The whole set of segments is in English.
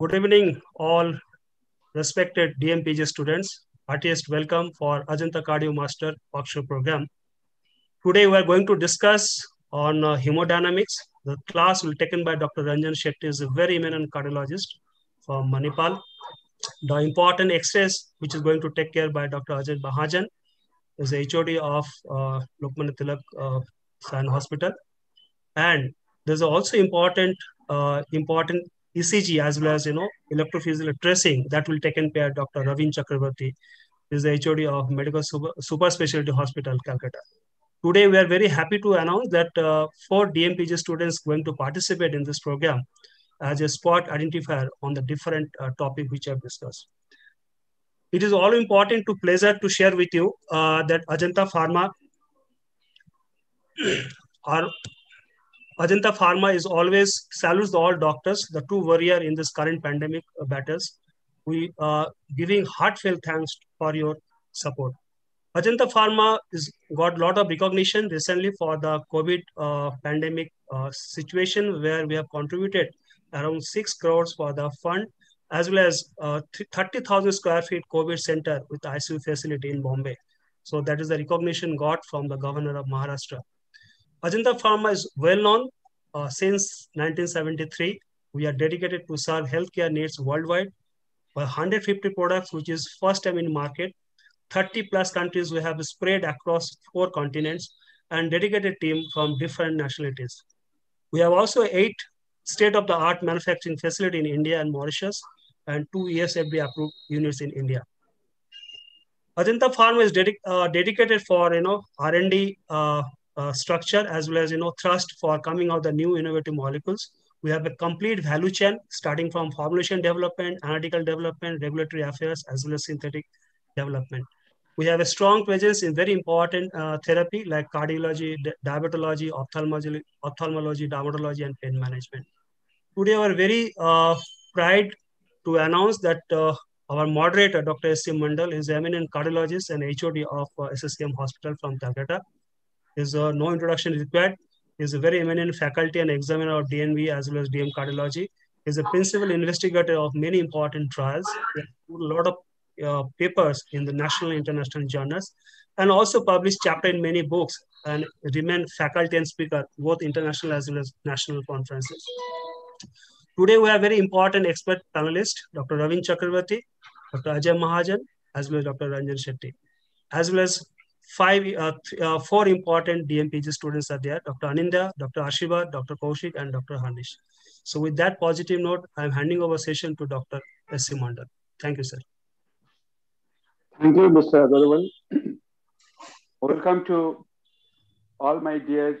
Good evening, all respected DMPG students. Heartiest welcome for Ajanta Cardio Master Workshop Program. Today we are going to discuss on hemodynamics. The class will be taken by Dr. Ranjan Shetty, is a very eminent cardiologist from Manipal. The important X-rays, which is going to take care by Dr. Ajay Mahajan, is the HOD of Lokmanya Tilak Sion Hospital, and there's also important ECG as well as electrophysiological tracing that will taken care by Dr. Rabin Chakraborty, is the HOD of Medical Super Specialty Hospital, Calcutta. Today, we are very happy to announce that 4 DMPG students going to participate in this program as a spot identifier on the different topic which I've discussed. It is all important to pleasure to share with you that Ajanta Pharma is always salutes all doctors, the true warrior in this current pandemic battles. We are giving heartfelt thanks for your support. Ajanta Pharma has got a lot of recognition recently for the COVID pandemic situation, where we have contributed around 6 crores for the fund, as well as 30,000 square feet COVID center with ICU facility in Bombay. So that is the recognition got from the governor of Maharashtra. Ajanta Pharma is well known since 1973. We are dedicated to serve healthcare needs worldwide by 150 products, which is first time in market. 30 plus countries we have spread across 4 continents and dedicated team from different nationalities. We have also 8 state-of-the-art manufacturing facility in India and Mauritius, and 2 ESFD approved units in India. Ajanta Pharma is dedicated for R&D structure as well as thrust for coming out the new innovative molecules. We have a complete value chain starting from formulation development, analytical development, regulatory affairs, as well as synthetic development. We have a strong presence in very important therapy like cardiology, diabetology, ophthalmology, dermatology, and pain management. Today, we are very proud to announce that our moderator, Dr. S. C. Mandal, is an eminent cardiologist and HOD of SSKM Hospital from Calcutta. Is no introduction required. Is a very eminent faculty and examiner of DNB as well as DM cardiology. Is a principal investigator of many important trials. A lot of papers in the national and international journals, and also published chapter in many books, and remain faculty and speaker both international as well as national conferences. Today we have very important expert panelist Dr. Rabin Chakraborty, Dr. Ajay Mahajan, as well as Dr. Ranjan Shetty, as well as 4 important DMPG students are there: Dr. Aninda, Dr. Ashiba, Dr. Kausik, and Dr. Harish. So with that positive note, I am handing over session to Dr. S. C. Mandal. Thank you, sir. Thank you, Mr. Agarwal. Welcome to all my dear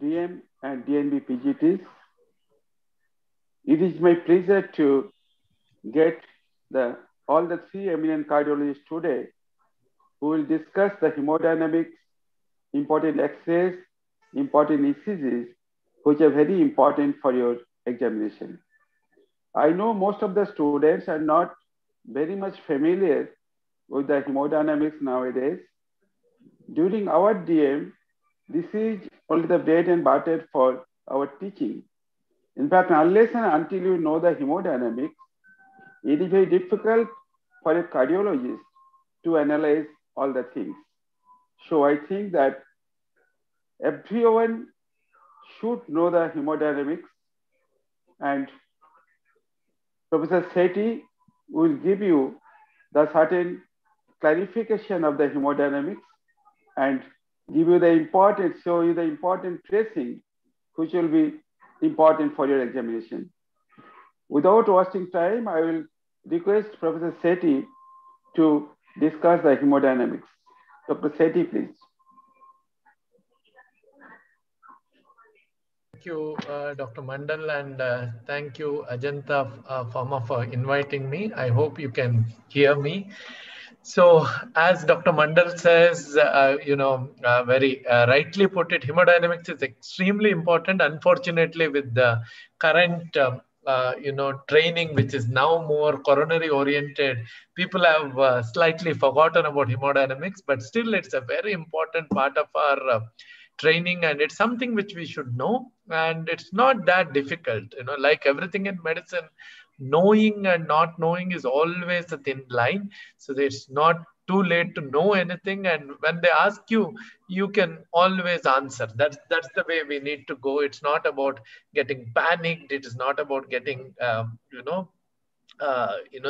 DM and DNB PGTs. It is my pleasure to get all the 3 eminent cardiologists today who will discuss the hemodynamics, important X-rays, important ECGs, which are very important for your examination. I know most of the students are not very much familiar with the hemodynamics nowadays. During our DM, this is only the bread and butter for our teaching. In fact, unless and until you know the hemodynamics, it is very difficult for a cardiologist to analyze all the things. So I think that everyone should know the hemodynamics, and Professor Shetty will give you the certain clarification of the hemodynamics and give you the importance, show you the important tracing, which will be important for your examination. Without wasting time, I will request Professor Shetty to discuss the hemodynamics. Dr. Shetty, please. Thank you, Dr. Mandal, and thank you, Ajanta Pharma, for inviting me. I hope you can hear me. So as Dr. Mandal says, very rightly put it, hemodynamics is extremely important. Unfortunately, with the current, training, which is now more coronary oriented, people have slightly forgotten about hemodynamics, but still it's a very important part of our training, and it's something which we should know, and it's not that difficult. You know, like everything in medicine, knowing and not knowing is always a thin line. So it's not too late to know anything, and when they ask you, you can always answer. That's the way we need to go. It's not about getting panicked. It is not about getting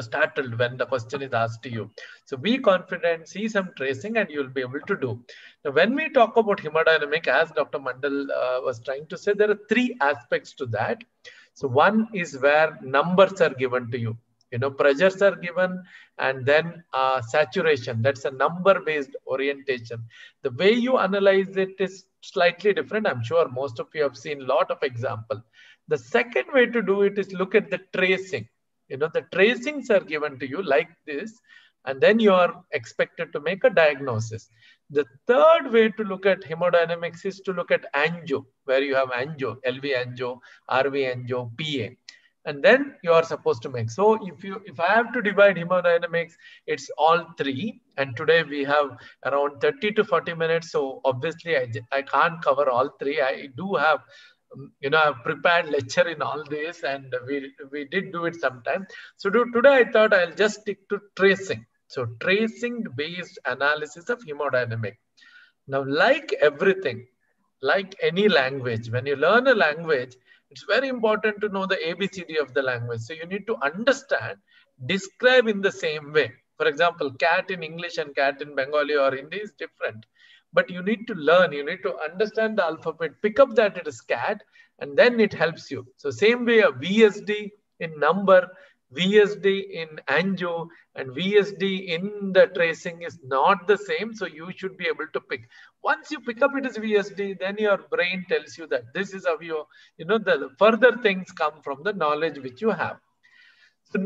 startled when the question is asked to you. So be confident, see some tracing, and you'll be able to do. Now, when we talk about hemodynamic, as Dr. Mandal was trying to say, there are three aspects to that. So one is where numbers are given to you. You know, pressures are given, and then saturation. That's a number-based orientation. The way you analyze it is slightly different. I'm sure most of you have seen a lot of examples. The second way to do it is look at the tracing. You know, the tracings are given to you like this, and then you are expected to make a diagnosis. The third way to look at hemodynamics is to look at angio, where you have angio, LV angio, RV angio, PA. And then you are supposed to make. So if I have to divide hemodynamics, it's all three. And today we have around 30 to 40 minutes. So obviously I can't cover all three. I do have, I've prepared lecture in all this, and we did do it sometime. So today I thought I'll just stick to tracing. So tracing based analysis of hemodynamic. Now, like everything, like any language, when you learn a language, it's very important to know the ABCD of the language. So you need to understand, describe in the same way. For example, cat in English and cat in Bengali or Hindi is different. But you need to learn, you need to understand the alphabet, pick up that it is cat, and then it helps you. So same way, a VSD in number, VSD in angio, and VSD in the tracing is not the same. So you should be able to pick. Once you pick up it is VSD, then your brain tells you that this is of your, the further things come from the knowledge which you have. So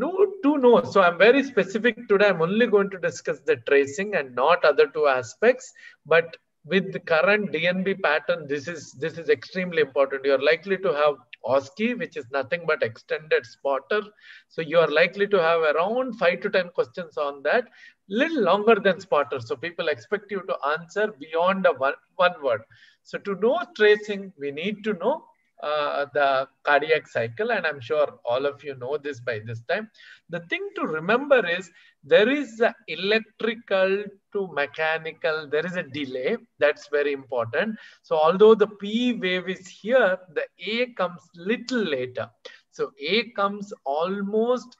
so I'm very specific today. I'm only going to discuss the tracing and not other two aspects. But with the current DNB pattern, this is extremely important. You're likely to have OSCE, which is nothing but extended spotter. So you are likely to have around 5 to 10 questions on that, little longer than spotter. So people expect you to answer beyond one word. So to know tracing, we need to know the cardiac cycle. And I'm sure all of you know this by this time. The thing to remember is there is an electrical to mechanical, there is a delay. That's very important. So although the P wave is here, the A comes little later. So A comes almost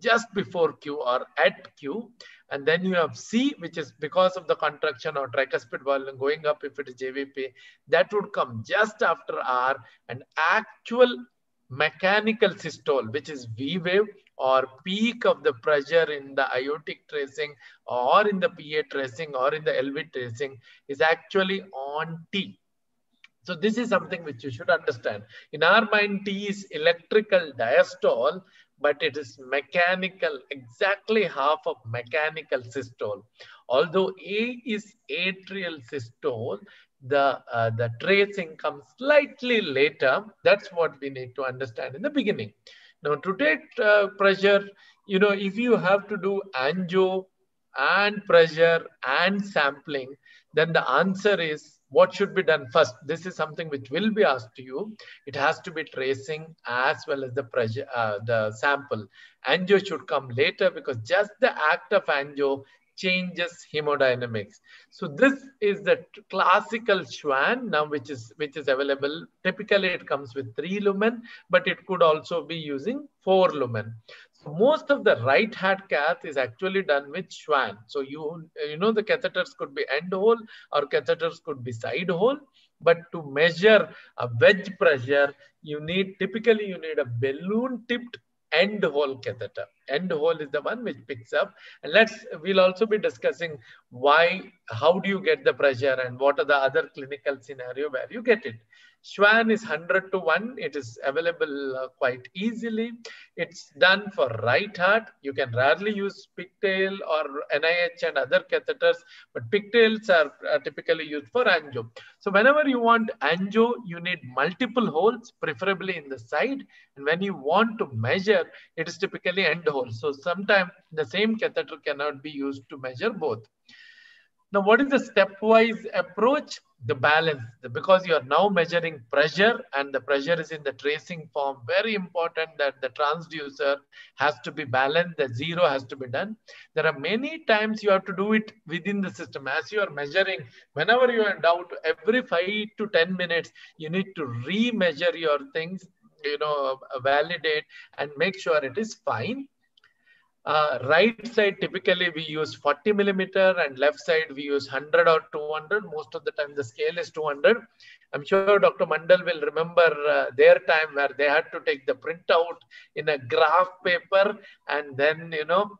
just before Q or at Q. And then you have C, which is because of the contraction or tricuspid volume going up if it is JVP. That would come just after R, and actual mechanical systole, which is V wave or peak of the pressure in the aortic tracing or in the PA tracing or in the LV tracing is actually on T. So this is something which you should understand. In our mind, T is electrical diastole, but it is mechanical, exactly half of mechanical systole. Although A is atrial systole, the tracing comes slightly later. That's what we need to understand in the beginning. Now, to take pressure, if you have to do angio and pressure and sampling, then the answer is what should be done first. This is something which will be asked to you. It has to be tracing as well as the pressure, the sample. Angio should come later because just the act of angio changes hemodynamics. So this is the classical Schwann now, which is available. Typically, it comes with 3 lumen, but it could also be using 4 lumen. So most of the right heart cath is actually done with Schwann. So the catheters could be end hole or catheters could be side hole. But to measure a wedge pressure, you need a balloon tipped end hole catheter. End hole is the one which picks up. And we'll also be discussing how do you get the pressure and what are the other clinical scenario where you get it. Schwann is 100:1. It is available quite easily. It's done for right heart. You can rarely use pigtail or NIH and other catheters, but pigtails are typically used for angio. So whenever you want angio, you need multiple holes, preferably in the side. And when you want to measure, it is typically end hole. So sometimes the same catheter cannot be used to measure both. Now, what is the stepwise approach? the balance, because you are now measuring pressure and the pressure is in the tracing form. Very important that the transducer has to be balanced, the zero has to be done. There are many times you have to do it within the system. As you are measuring, whenever you are in doubt, every 5 to 10 minutes, you need to re-measure your things, you know, validate and make sure it is fine. Right side, typically we use 40 millimeter and left side we use 100 or 200. Most of the time the scale is 200. I'm sure Dr. Mandal will remember their time where they had to take the printout in a graph paper and then, you know,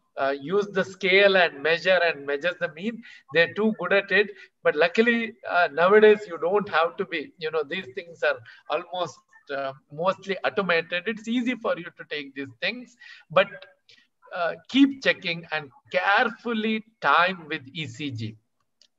use the scale and measure the mean. They're too good at it. But luckily nowadays you don't have to be, you know, these things are almost mostly automated. It's easy for you to take these things, but keep checking and carefully time with ECG.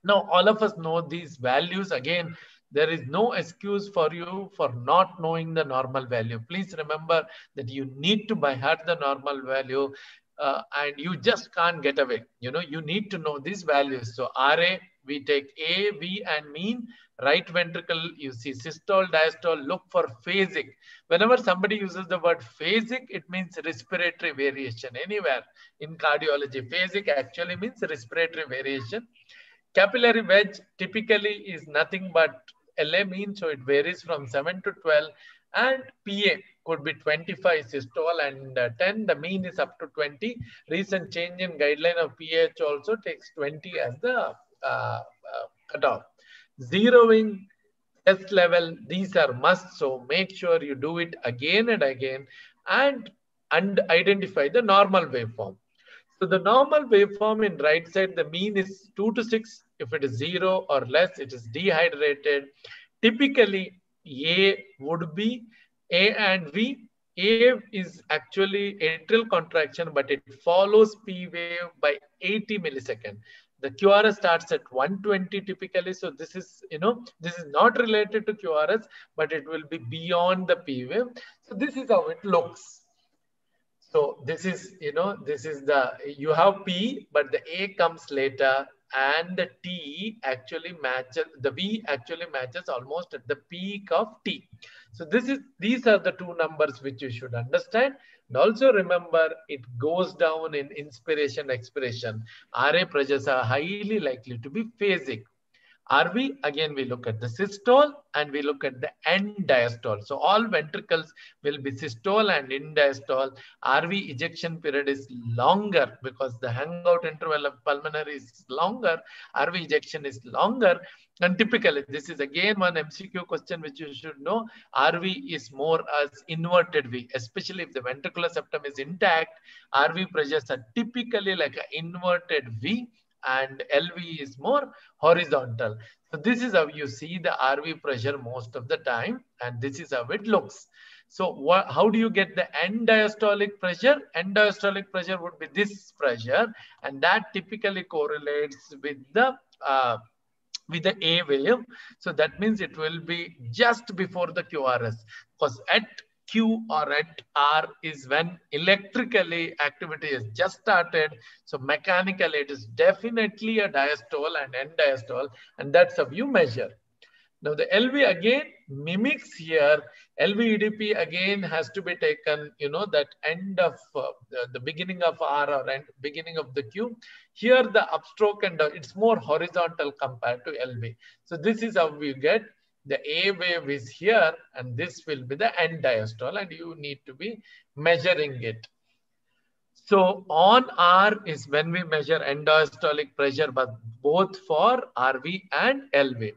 Now, all of us know these values. Again, there is no excuse for you for not knowing the normal value. Please remember that you need to by heart the normal value and you just can't get away. You know, you need to know these values. So RA, we take A, V and mean. Right ventricle, you see systole, diastole, look for phasic. Whenever somebody uses the word phasic, it means respiratory variation. Anywhere in cardiology, phasic actually means respiratory variation. Capillary wedge typically is nothing but LA mean, so it varies from 7 to 12. And PA could be 25 systole and 10. The mean is up to 20. Recent change in guideline of PH also takes 20 as the cutoff. Zeroing, test level, these are must. So make sure you do it again and again and identify the normal waveform. So the normal waveform in right side, the mean is 2 to 6. If it is 0 or less, it is dehydrated. Typically, A would be A and V. A is actually atrial contraction, but it follows P wave by 80 milliseconds. The QRS starts at 120 typically. So this is, you know, this is not related to QRS, but it will be beyond the P wave. So this is how it looks. So this is, you know, this is the, you have P, but the A comes later and the T actually matches, the V actually matches almost at the peak of T. So this is, these are the two numbers which you should understand. And also remember, it goes down in inspiration, expiration. RA pressures are highly likely to be phasic. RV, again, we look at the systole and we look at the end diastole. So all ventricles will be systole and end diastole. RV ejection period is longer because the hangout interval of pulmonary is longer. RV ejection is longer. And typically, this is again one MCQ question which you should know. RV is more as inverted V, especially if the ventricular septum is intact. RV pressures are typically like an inverted V. And LV is more horizontal. So this is how you see the RV pressure most of the time. And this is how it looks. So how do you get the end diastolic pressure? End diastolic pressure would be this pressure. And that typically correlates with the A wave. So that means it will be just before the QRS. Because at Q or at R is when electrically activity is just started. So mechanically, it is definitely a diastole and end diastole. And that's how you measure. Now the LV again mimics here. LV EDP again has to be taken, you know, that end of the beginning of R or end, beginning of the Q. Here the upstroke and it's more horizontal compared to LV. So this is how we get. The A wave is here and this will be the end diastole and you need to be measuring it. So on R is when we measure end diastolic pressure, but both for RV and LV.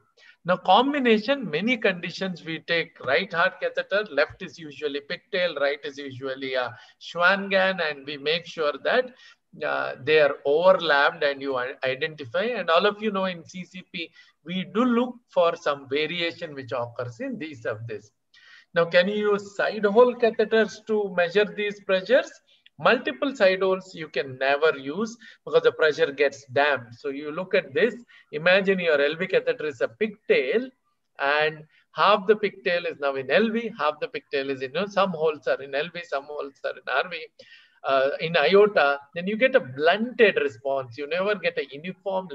Now combination, many conditions we take right heart catheter, left is usually pigtail, right is usually a Schwangen, and we make sure that they are overlapped and you identify. And all of you know in CCP, we do look for some variation which occurs in these of this. Now, can you use side hole catheters to measure these pressures? Multiple side holes you can never use because the pressure gets damped. So you look at this, imagine your LV catheter is a pigtail and half the pigtail is now in LV, half the pigtail is in, you know, some holes are in LV, some holes are in RV. in iota, then you get a blunted response. You never get a uniform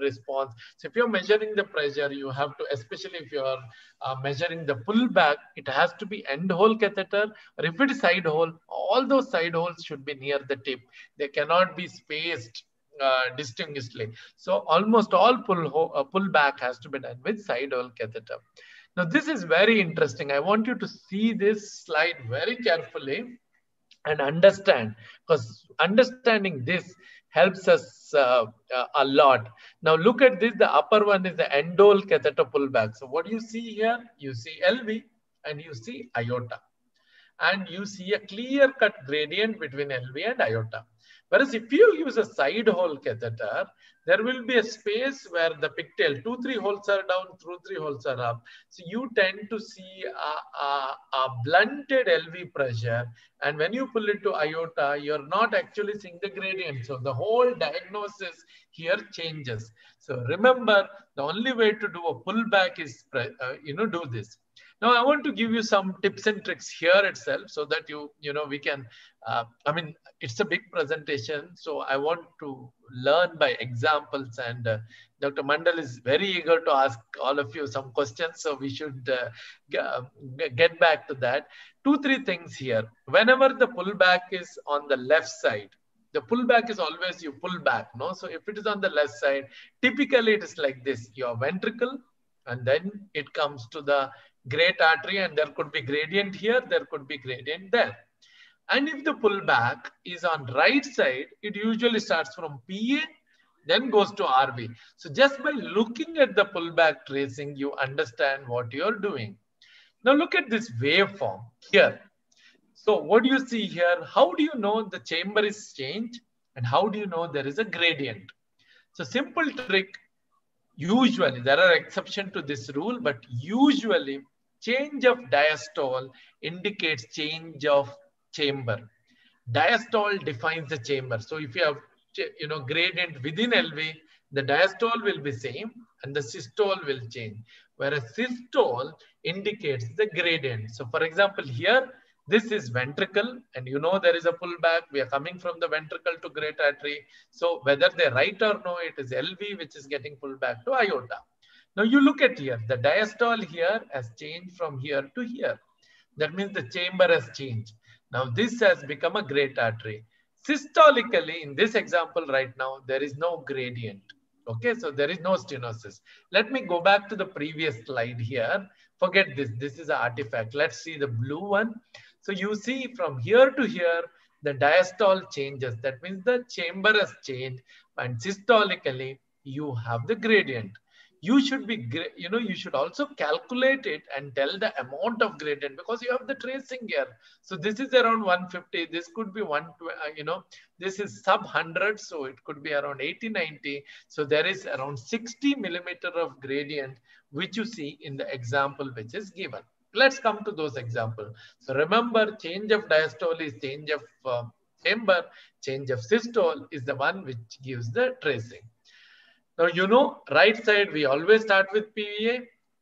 response. So if you're measuring the pressure, you have to, especially if you're measuring the pullback, it has to be end hole catheter, or if it is side hole, all those side holes should be near the tip. They cannot be spaced distinguishedly. So almost all pullback has to be done with side hole catheter. Now this is very interesting. I want you to see this slide very carefully and understand, because understanding this helps us a lot. Now look at this, the upper one is the end hole catheter pullback. So what do you see here? You see LV and you see iota. And you see a clear cut gradient between LV and iota. Whereas if you use a side hole catheter, there will be a space where the pigtail, 2-3 holes are down, 2-3 holes are up. So you tend to see a blunted LV pressure. And when you pull it to iota, you're not actually seeing the gradient. So the whole diagnosis here changes. So remember, the only way to do a pullback is, do this. Now, I want to give you some tips and tricks here itself so that we can, it's a big presentation. So I want to learn by examples, and Dr. Mandal is very eager to ask all of you some questions. So we should get back to that. 2-3 things here. Whenever the pullback is on the left side, the pullback is always you pull back, no? So if it is on the left side, typically it is like this, your ventricle, and then it comes to the great artery, and there could be gradient here, there could be gradient there. And if the pullback is on right side, it usually starts from PA, then goes to RV. So just by looking at the pullback tracing, you understand what you're doing. Now look at this waveform here. So what do you see here? How do you know the chamber is changed? And how do you know there is a gradient? So simple trick, usually, there are exceptions to this rule, but usually change of diastole indicates change of chamber. Diastole defines the chamber. So if you have gradient within LV, the diastole will be same and the systole will change. Whereas systole indicates the gradient. So for example, here, this is ventricle, and there is a pullback. We are coming from the ventricle to great artery. So whether they are right or no, it is LV which is getting pulled back to iota. Now you look at here, the diastole here has changed from here to here. That means the chamber has changed. Now this has become a great artery. Systolically, in this example right now, there is no gradient. Okay, so there is no stenosis. Let me go back to the previous slide here. Forget this. This is an artifact. Let's see the blue one. So you see from here to here, the diastole changes. That means the chamber has changed, and systolically, you have the gradient. You should be, you should also calculate it and tell the amount of gradient because you have the tracing here. So this is around 150. This could be one, this is sub 100. So it could be around 80, 90. So there is around 60 millimeter of gradient, which you see in the example, which is given. Let's come to those examples. So remember, change of diastole is change of chamber, change of systole is the one which gives the tracing. Now, right side, we always start with PA.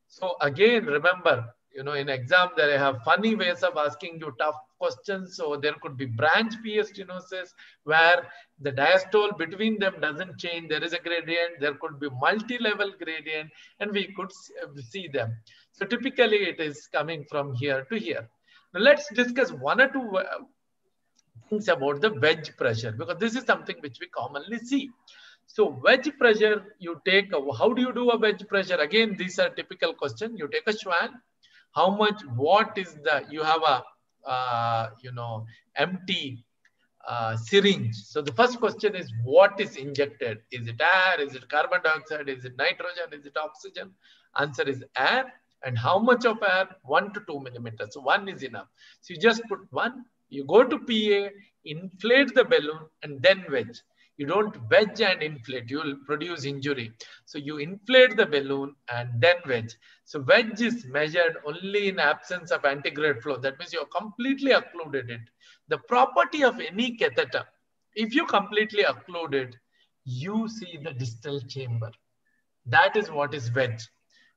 So again, remember, in exam, they have funny ways of asking you tough questions. So there could be branch PA stenosis where the diastole between them doesn't change. There is a gradient. There could be multi-level gradient, and we could see them. So typically, it is coming from here to here. Now, let's discuss one or two things about the wedge pressure, because this is something which we commonly see. So wedge pressure, you take, how do you do a wedge pressure? Again, these are typical questions. You take a Schwann, how much, what is the, you have a, empty syringe. So the first question is, what is injected? Is it air? Is it carbon dioxide? Is it nitrogen? Is it oxygen? Answer is air. And how much of air? 1 to 2 millimeters. So 1 is enough. So you just put 1, you go to PA, inflate the balloon, and then wedge. You don't wedge and inflate, you will produce injury. So you inflate the balloon and then wedge. So wedge is measured only in absence of antigrade flow. That means you have completely occluded it. The property of any catheter, if you completely occlude it, you see the distal chamber. That is what is wedge.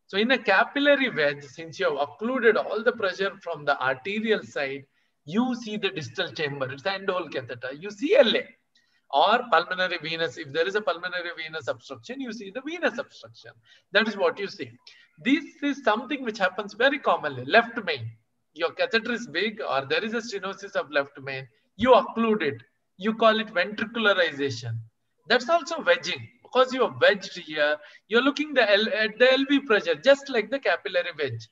So in a capillary wedge, since you have occluded all the pressure from the arterial side, you see the distal chamber, it's an end-hole catheter, you see LA. Or pulmonary venous, if there is a pulmonary venous obstruction, you see the venous obstruction. That is what you see. This is something which happens very commonly. Left main, your catheter is big or there is a stenosis of left main, you occlude it. You call it ventricularization. That's also wedging. Because you are wedged here, you're looking at the LV pressure, just like the capillary wedge.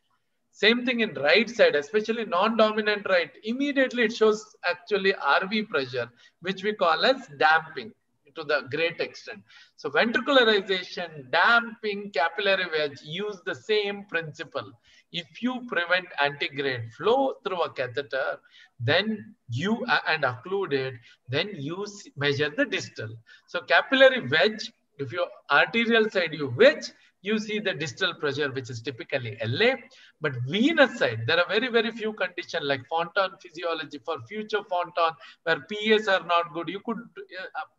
Same thing in right side, especially non-dominant right. Immediately it shows actually RV pressure, which we call as damping to the great extent. So ventricularization, damping, capillary wedge use the same principle. If you prevent antegrade flow through a catheter, then you and occlude it, then you measure the distal. So capillary wedge, if your arterial side you wedge, you see the distal pressure, which is typically LA. But venous side, there are very, very few conditions like Fontan physiology for future Fontan, where PAs are not good. You could,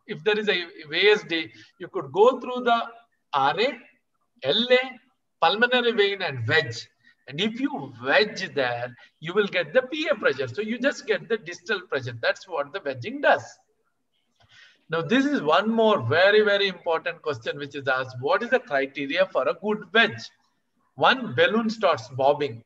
if there is a VSD, you could go through the RA, LA, pulmonary vein and wedge. And if you wedge there, you will get the PA pressure. So you just get the distal pressure. That's what the wedging does. Now, this is one more very, very important question which is asked. What is the criteria for a good wedge? One, balloon starts bobbing,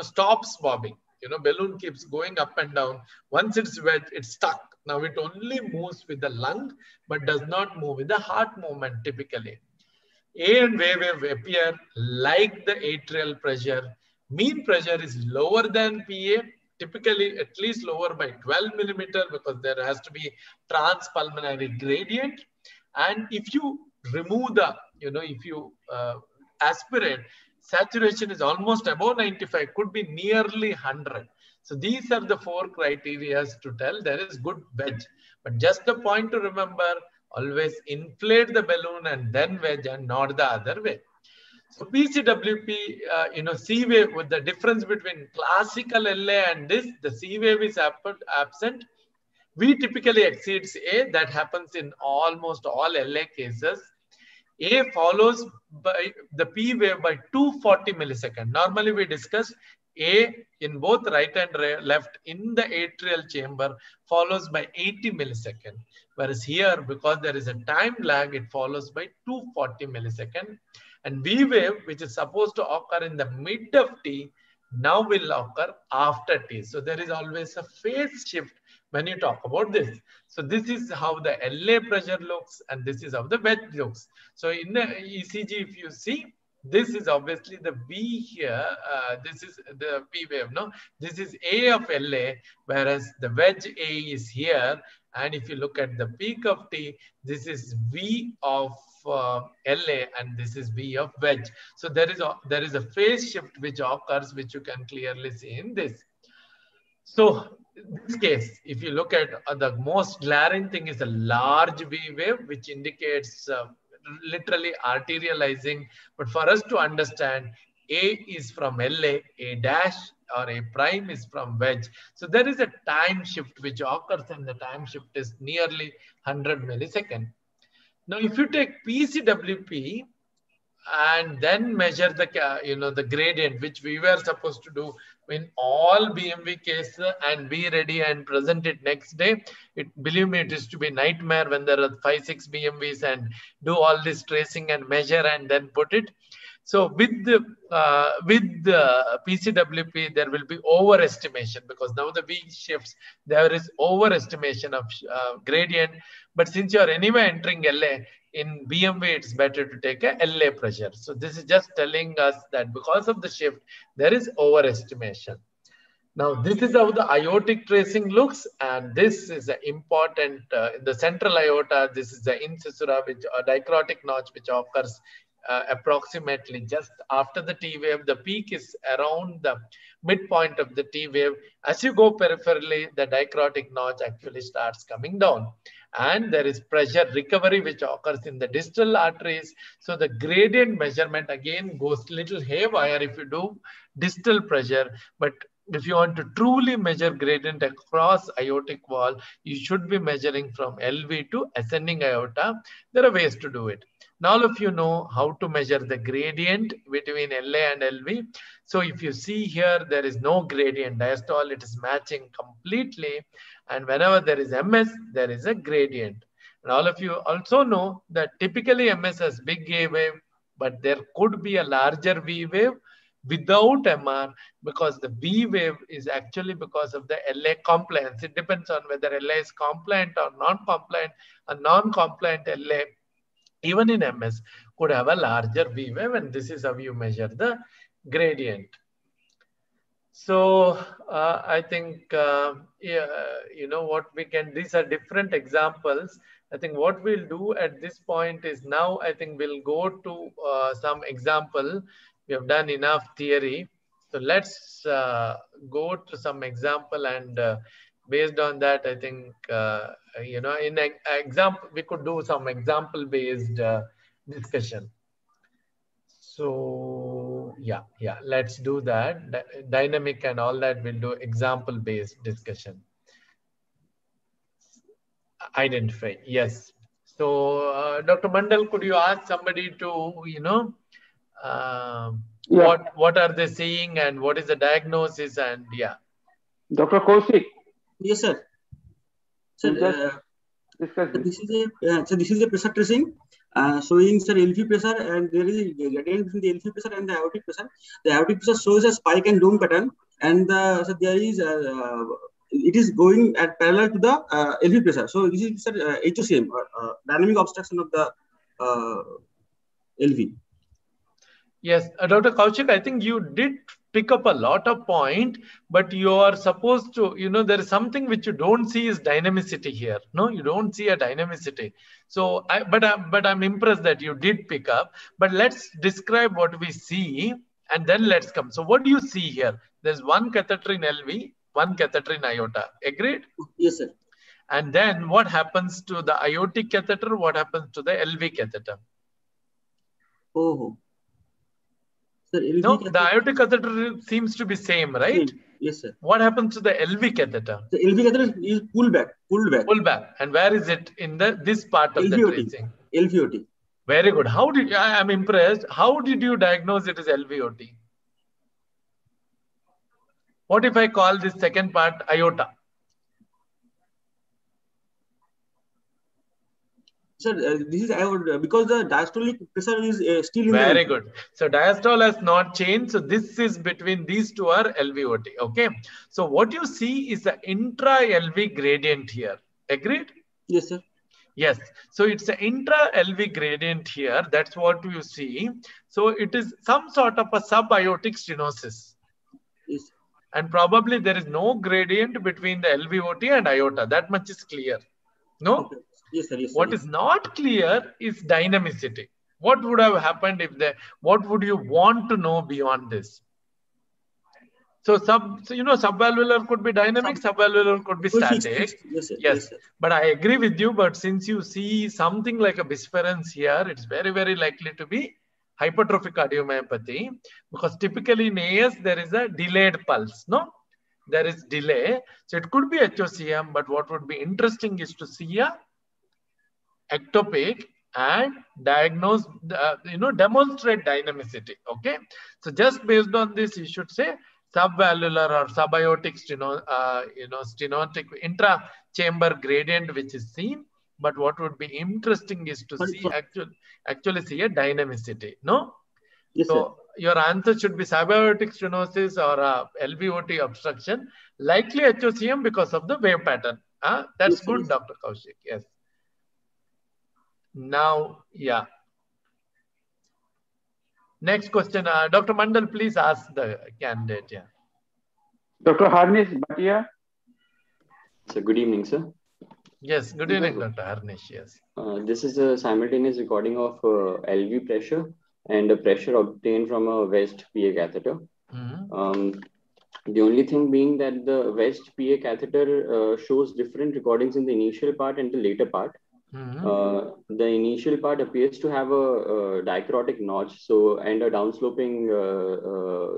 stops bobbing. Balloon keeps going up and down. Once it's wedged, it's stuck. Now, it only moves with the lung, but does not move with the heart movement typically. A and wave appear like the atrial pressure. Mean pressure is lower than PA. Typically at least lower by 12 mm, because there has to be transpulmonary gradient. And if you remove the, if you aspirate, saturation is almost above 95, could be nearly 100. So these are the four criteria to tell there is good wedge. But just the point to remember, always inflate the balloon and then wedge and not the other way. So PCWP, C wave, with the difference between classical LA and this, the C wave is absent. V typically exceeds A. That happens in almost all LA cases. A follows by the P wave by 240 milliseconds. Normally we discuss A in both right and left in the atrial chamber follows by 80 milliseconds. Whereas here, because there is a time lag, it follows by 240 milliseconds. And V wave, which is supposed to occur in the mid of T, now will occur after T. So there is always a phase shift when you talk about this. So this is how the LA pressure looks and this is how the wedge looks. So in the ECG, if you see, this is obviously the V here. This is the P wave, no? This is A of LA, whereas the wedge A is here. And if you look at the peak of T, this is V of LA and this is V of wedge. So there is a phase shift which occurs, which you can clearly see in this. So in this case, if you look at the most glaring thing is a large V wave, which indicates literally arterializing. But for us to understand, A is from LA, A dash or A prime is from wedge. So there is a time shift which occurs and the time shift is nearly 100 milliseconds. Now, if you take PCWP and then measure the, the gradient, which we were supposed to do in all BMV cases and be ready and present it next day, believe me, it is to be nightmare when there are 5-6 BMVs and do all this tracing and measure and then put it. So with the PCWP, there will be overestimation because now the V shifts, there is overestimation of gradient. But since you are anyway entering LA, in BMV, it's better to take a LA pressure. So this is just telling us that because of the shift, there is overestimation. Now, this is how the aortic tracing looks, and this is an important, the central aorta, this is the incisura, which a dichrotic notch, which occurs approximately just after the T wave. The peak is around the midpoint of the T wave. As you go peripherally, the dichrotic notch actually starts coming down. And there is pressure recovery which occurs in the distal arteries. So the gradient measurement again goes little haywire if you do distal pressure. But if you want to truly measure gradient across aortic wall, you should be measuring from LV to ascending aorta. There are ways to do it. Now all of you know how to measure the gradient between LA and LV. So if you see here, there is no gradient diastole. It is matching completely. And whenever there is MS, there is a gradient. And all of you also know that typically MS has big A wave, but there could be a larger V wave without MR, because the V wave is actually because of the LA compliance. It depends on whether LA is compliant or non-compliant. A non-compliant LA, even in MS, could have a larger V wave, and this is how you measure the gradient. So I think, you know what we can, these are different examples. I think what we'll do at this point is now, I think we'll go to some example. We have done enough theory. So let's go to some example, and based on that, I think, you know, in an example, we could do some example based discussion. So yeah, let's do that. Dynamic and all that, we'll do example based discussion. Identify, yes. So Dr. Mandal, could you ask somebody to, you know, what are they seeing and what is the diagnosis? And yeah, Dr. Kausik. Yes, sir. So this is a pressure tracing showing, sir, LV pressure, and there is a gradient between the LV pressure and the aortic pressure. The aortic pressure shows a spike and dome pattern, and so there is it is going at parallel to the LV pressure. So this is, sir, HOCM, dynamic obstruction of the LV. Yes, Dr. Kausik, I think you did pick up a lot of point, but you are supposed to, you know, there is something which you don't see is dynamicity here. No, you don't see a dynamicity. So, but I'm impressed that you did pick up. But let's describe what we see, and then let's come. So what do you see here? There's one catheter in LV, one catheter in aorta. Agreed? Yes, sir. And then what happens to the aortic catheter? What happens to the LV catheter? Oh. Sir, no, catheter, the aortic catheter seems to be same, right? Yes, sir. What happens to the LV catheter? The LV catheter is pulled back. And where is it in the this part of LVOT. The tracing? LVOT. Very good. How did I'm impressed? How did you diagnose it as LVOT? What if I call this second part aorta? Sir, this is because the diastolic pressure is still in the... Very good. So diastole has not changed. So this is between these two are LVOT. Okay. So what you see is the intra-LV gradient here. Agreed? Yes, sir. Yes. So it's an intra-LV gradient here. That's what you see. So it is some sort of a sub-aortic stenosis. Yes, sir. And probably there is no gradient between the LVOT and aorta. That much is clear. No? Okay. Yes, sir, yes, sir. What is not clear is dynamicity. What would have happened if they, what would you want to know beyond this? So, you know, subvalvular could be dynamic, subvalvular could be static. Yes, sir, yes. Yes, but I agree with you. But since you see something like a bisference here, it's very, very likely to be hypertrophic cardiomyopathy, because typically in AS, there is a delayed pulse, no? There is delay. So it could be HOCM, but what would be interesting is to see a ectopic and diagnose, you know, demonstrate dynamicity. Okay. So just based on this, you should say subvalvular or subaortic, you know, stenotic intra chamber gradient, which is seen. But what would be interesting is to see actually see a dynamicity. No. Yes, so sir, your answer should be subaortic stenosis or LVOT obstruction, likely HOCM because of the wave pattern. That's yes, good, yes. Dr. Kausik. Yes. Now, yeah. Next question, Dr. Mandal, please ask the candidate. Yeah. Dr. Harnish Bhatia. So, good evening, sir. Yes, good evening, Dr. Harnish. Yes. This is a simultaneous recording of LV pressure and the pressure obtained from a West PA catheter. Mm-hmm. The only thing being that the West PA catheter shows different recordings in the initial part and the later part. The initial part appears to have a dichrotic notch, so and a downsloping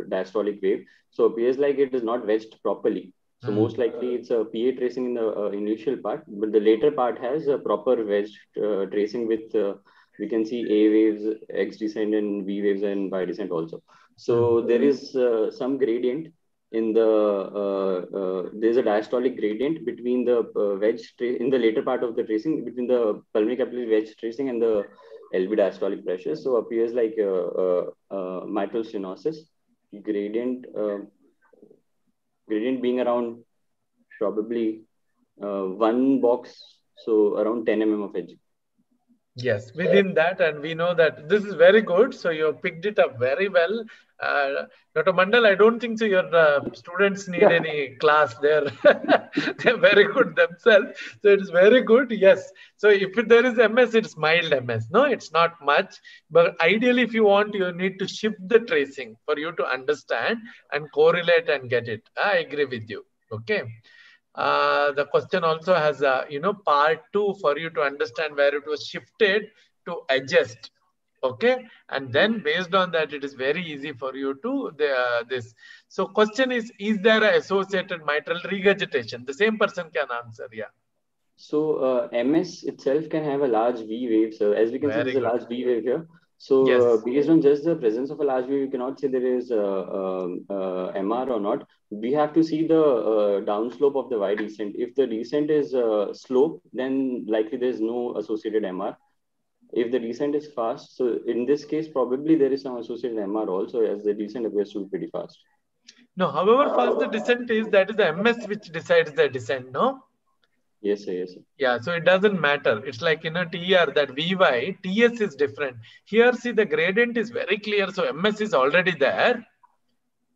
diastolic wave. So appears like it is not wedged properly. So most likely it's a PA tracing in the initial part, but the later part has a proper wedged tracing with we can see A waves, X descent, and V waves and Y descent also. So there is some gradient in the there's a diastolic gradient between the wedge in the later part of the tracing between the pulmonary capillary wedge tracing and the LV diastolic pressure. So appears like mitral stenosis gradient. Gradient being around probably one box, so around 10 mm of edge. Yes, within that, and we know that this is very good. So you picked it up very well. Dr. Mandal, I don't think so your students need any class there. They're very good themselves. So it's very good. Yes. So if there is MS, it's mild MS. No, it's not much. But ideally, if you want, you need to shift the tracing for you to understand and correlate and get it. I agree with you. Okay. The question also has a, part 2 for you to understand where it was shifted to adjust. Okay. And then based on that, it is very easy for you to this. So question is there an associated mitral regurgitation? The same person can answer. Yeah. So MS itself can have a large V wave. So as we can see, there's a large V wave here. So yes. Based on just the presence of a large wave, we cannot say there is MR or not. We have to see the downslope of the Y descent. If the descent is slow, then likely there is no associated MR. If the descent is fast, so in this case, probably there is some associated MR also, as the descent appears to be pretty fast. No, however fast the descent is, that is the MS which decides the descent, no? Yes, sir. Yes, sir. Yeah, so it doesn't matter. It's like in a TR that VY, TS is different. Here, see, the gradient is very clear. So MS is already there.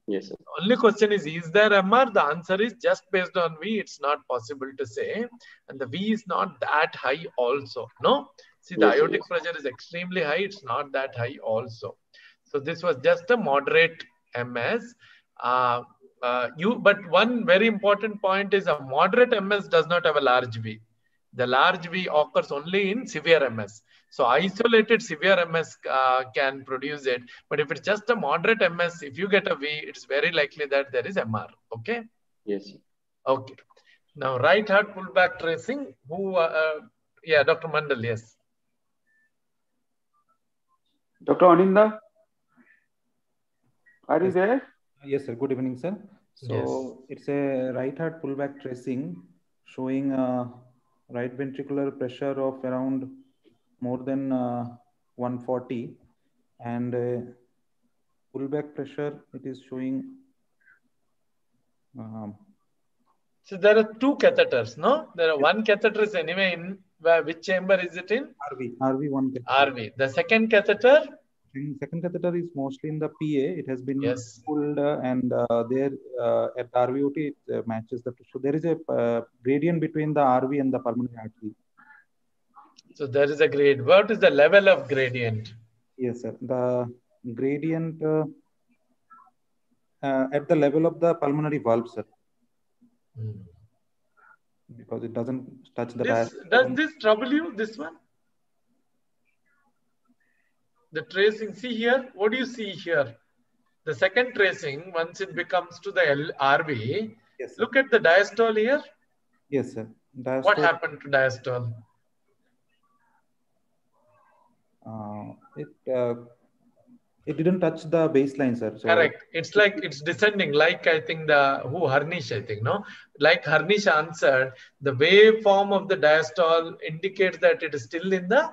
Yes, sir. The only question is there MR? The answer is just based on V, it's not possible to say. And the V is not that high also. No? See, the aortic pressure is extremely high. It's not that high also. So this was just a moderate MS. But one very important point is a moderate MS does not have a large V. The large V occurs only in severe MS. So isolated severe MS can produce it. But if it's just a moderate MS, if you get a V, it's very likely that there is MR. Okay? Yes. Okay. Now, right heart pullback tracing. Who? Yeah, Dr. Mandal, yes. Dr. Aninda, are you there? Yes, sir. Good evening, sir. So it's a right heart pullback tracing showing a right ventricular pressure of around more than 140, and pullback pressure it is showing. So there are two catheters, no? There are one catheter is anyway in which chamber is it in? RV one catheter. RV. The second catheter. Second catheter is mostly in the PA. It has been pulled and there at RVOT it matches the pressure. So there is a gradient between the RV and the pulmonary artery. So there is a grade. What is the level of gradient? Yes, sir. The gradient at the level of the pulmonary valve, sir. Because it doesn't touch the diastole. Does this trouble you, this one? The tracing, see here, what do you see here? The second tracing, once it becomes to the RV, look at the diastole here. Yes, sir. Diastole. What happened to diastole? It didn't touch the baseline, sir. So correct. It's like it's descending, like I think Harish, I think, no? Like Harish answered, the waveform of the diastole indicates that it is still in the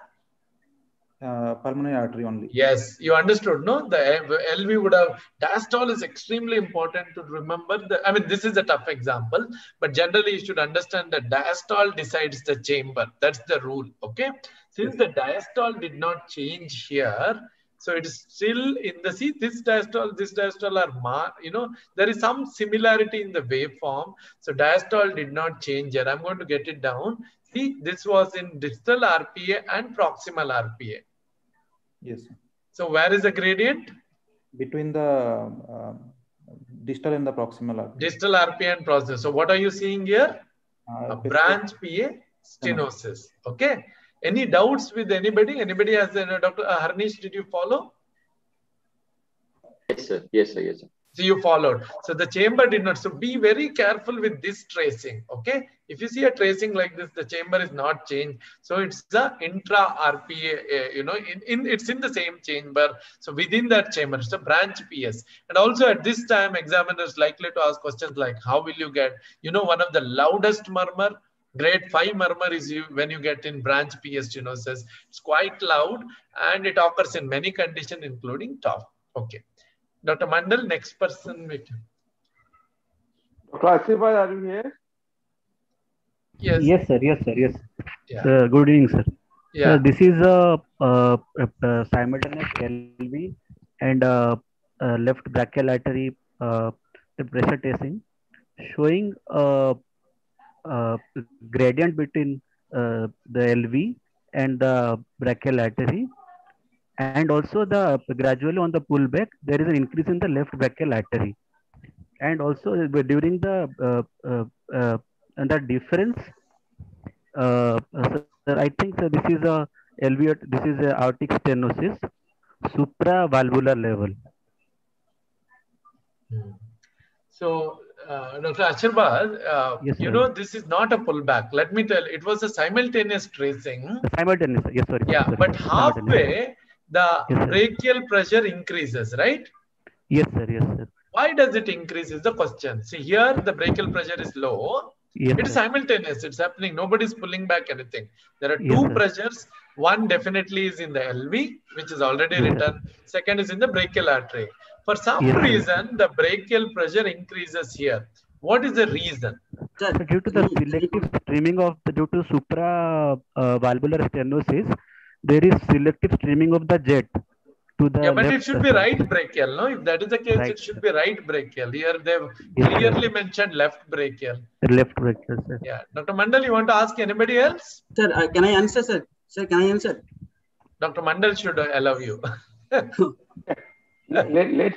pulmonary artery only. Yes, you understood, no? The LV would have, diastole is extremely important to remember. I mean, this is a tough example, but generally you should understand that diastole decides the chamber. That's the rule, okay? Since the diastole did not change here, so it is still in the, see, this diastole are, there is some similarity in the waveform. So diastole did not change here. I'm going to get it down. See, this was in distal RPA and proximal RPA. Yes, sir. So where is the gradient? Between the distal and the proximal RPA. Distal RPA and proximal. So what are you seeing here? A branch PA stenosis. Okay. Any doubts with anybody? Anybody has Dr. Harish, did you follow? Yes, sir. Yes, sir. Yes, sir. So you followed. So the chamber did not. So be very careful with this tracing. Okay. If you see a tracing like this, the chamber is not changed. So it's the intra RPA, you know, it's in the same chamber. So within that chamber, it's the branch PS. And also at this time, examiners likely to ask questions like, how will you get, you know, one of the loudest murmur, grade 5 murmur is when you get in branch PS stenosis. It's quite loud and it occurs in many conditions, including TOF. Okay. Dr. Mandal, next person with you. Dr. Asif, are you here? Yes. Yes, sir. Yes, sir. Yes. Yeah. Good evening, sir. Yeah. So this is a simultaneous LV and left brachial artery pressure testing showing gradient between the LV and the brachial artery. And also the gradually on the pullback, there is an increase in the left brachial artery. And also during the, and the difference, I think this is a LVOT, this is a aortic stenosis, supravalvular level. So, Dr. Ashirwad, yes, you know, this is not a pullback. Let me tell you, it was a simultaneous tracing. Simultaneous, yes, sorry. Yeah, sorry, but halfway, the brachial pressure increases, right? Yes, sir. Yes, sir. Why does it increase is the question. See, here the brachial pressure is low. Yes, it is simultaneous. It's happening. Nobody's pulling back anything. There are two pressures. One definitely is in the LV, which is already written. Second is in the brachial artery. For some reason, the brachial pressure increases here. What is the reason? So due to the selective streaming of, due to supravalvular stenosis, there is selective streaming of the jet to the but it should be right brachial, no? If that is the case, right, it should be right brachial. Here they've clearly mentioned left brachial. Left brachial, sir. Yeah. Dr. Mandal, you want to ask anybody else? Sir, can I answer, sir? Sir, can I answer? Dr. Mandal should allow you. let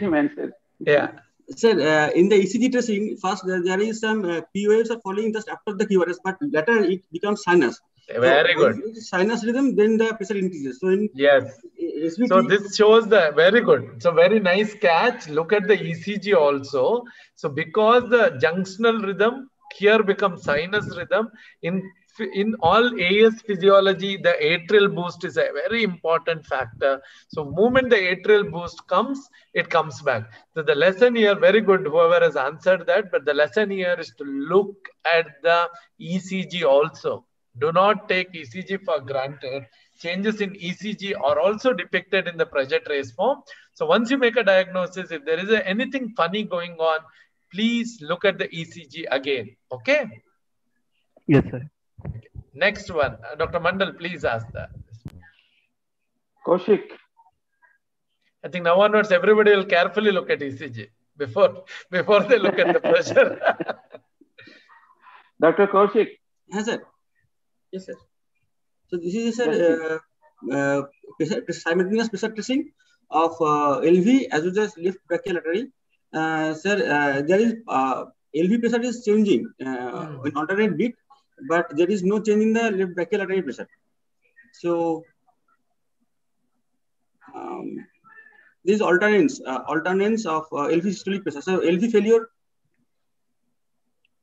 him answer. Yeah. Sir, in the ECG tracing, first there is some POAs are following just after the QRS, but later it becomes sinus. Very good. Sinus rhythm, then the pressure increases. So in SVT, so this shows the very good. So very nice catch. Look at the ECG also. So because the junctional rhythm here becomes sinus rhythm, in all AS physiology, the atrial boost is a very important factor. So moment the atrial boost comes, it comes back. So the lesson here, very good, whoever has answered that, but the lesson here is to look at the ECG also. Do not take ECG for granted. Changes in ECG are also depicted in the pressure trace form. So once you make a diagnosis, if there is anything funny going on, please look at the ECG again. Okay? Yes, sir. Next one. Dr. Mandal, please ask that. Kausik. I think now onwards, everybody will carefully look at ECG before they look at the pressure. Dr. Kausik. Yes, sir. Yes, sir. So this is simultaneous pressure tracing of LV as well as left brachial artery. Sir, there is LV pressure is changing in alternate beat, but there is no change in the left brachial artery pressure. So these alternates of LV systolic pressure. So LV failure.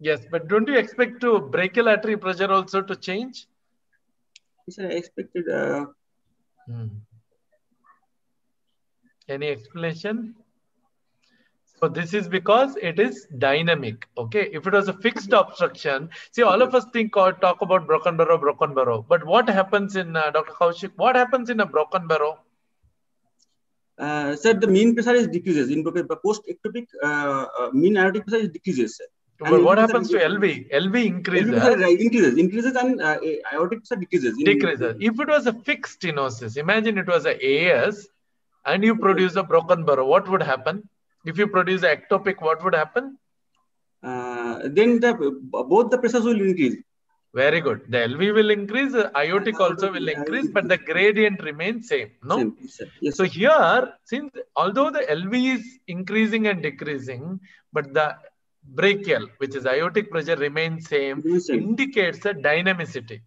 Yes, but don't you expect to brachial artery pressure also to change? Yes, I expected. Any explanation? So this is because it is dynamic. Okay, if it was a fixed obstruction, see, all of us think or talk about broken barrow, but what happens in Dr. Kausik? What happens in a broken barrow? Sir, the mean pressure is decreases in post-ectopic mean aortic pressure is decreases. Sir. But what happens to LV? LV increases. LV increases and aortic pressure decreases. Decreases. If it was a fixed stenosis, imagine it was an AS and you produce a broken barrow, what would happen? If you produce an ectopic, what would happen? Then both the pressures will increase. Very good. The LV will increase, aortic also will increase, but the gradient remains same. No? Same. Yes, so here, since although the LV is increasing and decreasing, but the brachial, which is aortic pressure, remains same, indicates a dynamicity.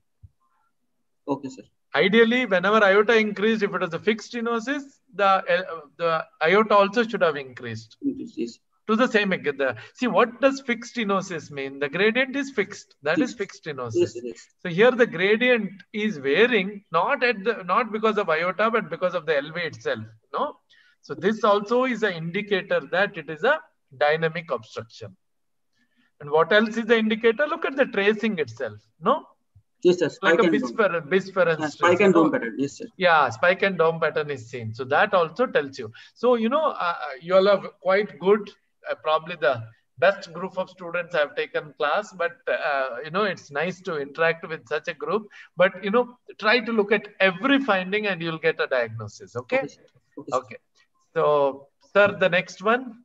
Okay, sir. Ideally, whenever iota increased, if it is a fixed stenosis, the iota also should have increased. Yes. To the same extent. See, what does fixed stenosis mean? The gradient is fixed. That is fixed stenosis. Yes, yes. So here the gradient is varying, not because of iota, but because of the LV itself. No. So this also is an indicator that it is a dynamic obstruction. And what else is the indicator? Look at the tracing itself. No. Yes, sir. Like a bisference. Spike and dome pattern. Yes, sir. Yeah, spike and dome pattern is seen. So that also tells you. So, you know, you all have quite good, probably the best group of students have taken class, but, you know, it's nice to interact with such a group. But, you know, try to look at every finding and you'll get a diagnosis. Okay. Okay. Okay. So, sir, the next one.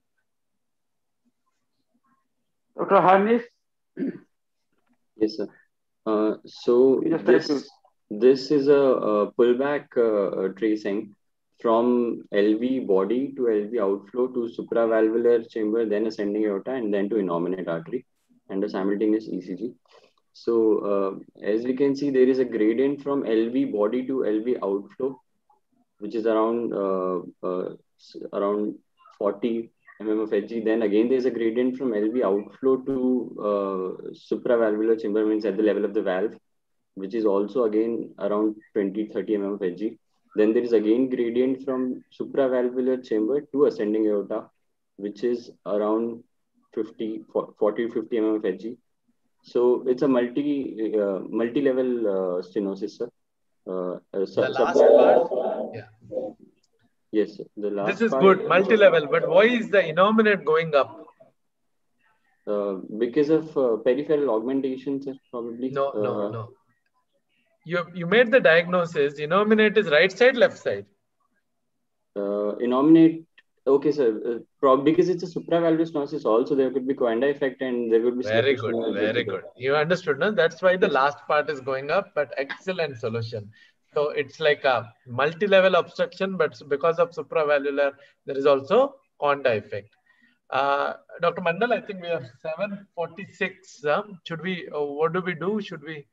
Dr. Harish. Yes, sir. So this is a pullback tracing from LV body to LV outflow to supravalvular chamber, then ascending aorta, and then to innominate artery, and a simultaneous ECG. So as we can see, there is a gradient from LV body to LV outflow, which is around 40 mm of Hg. Then again, there's a gradient from LV outflow to supravalvular chamber, means at the level of the valve, which is also again around 20-30 mm of Hg. Then there is again gradient from supravalvular chamber to ascending aorta, which is around 40-50 mm of Hg. So it's a multi-level stenosis, sir. The last part, yeah. Yes, sir. The last this is good, multi-level, but why is the innominate going up? Because of peripheral augmentation, sir, probably. No, no. You made the diagnosis, innominate is right side, left side? Innominate, okay, sir. Probably because it's a supravalvular stenosis also, there could be Coanda effect and there would be... Very good, very good. You understood, no? That's why the last part is going up, but excellent solution. So it's like a multi-level obstruction, but because of supravalvular, there is also Coanda effect. Dr. Mandal, I think we have 7:46. Should we? What do we do? Should we?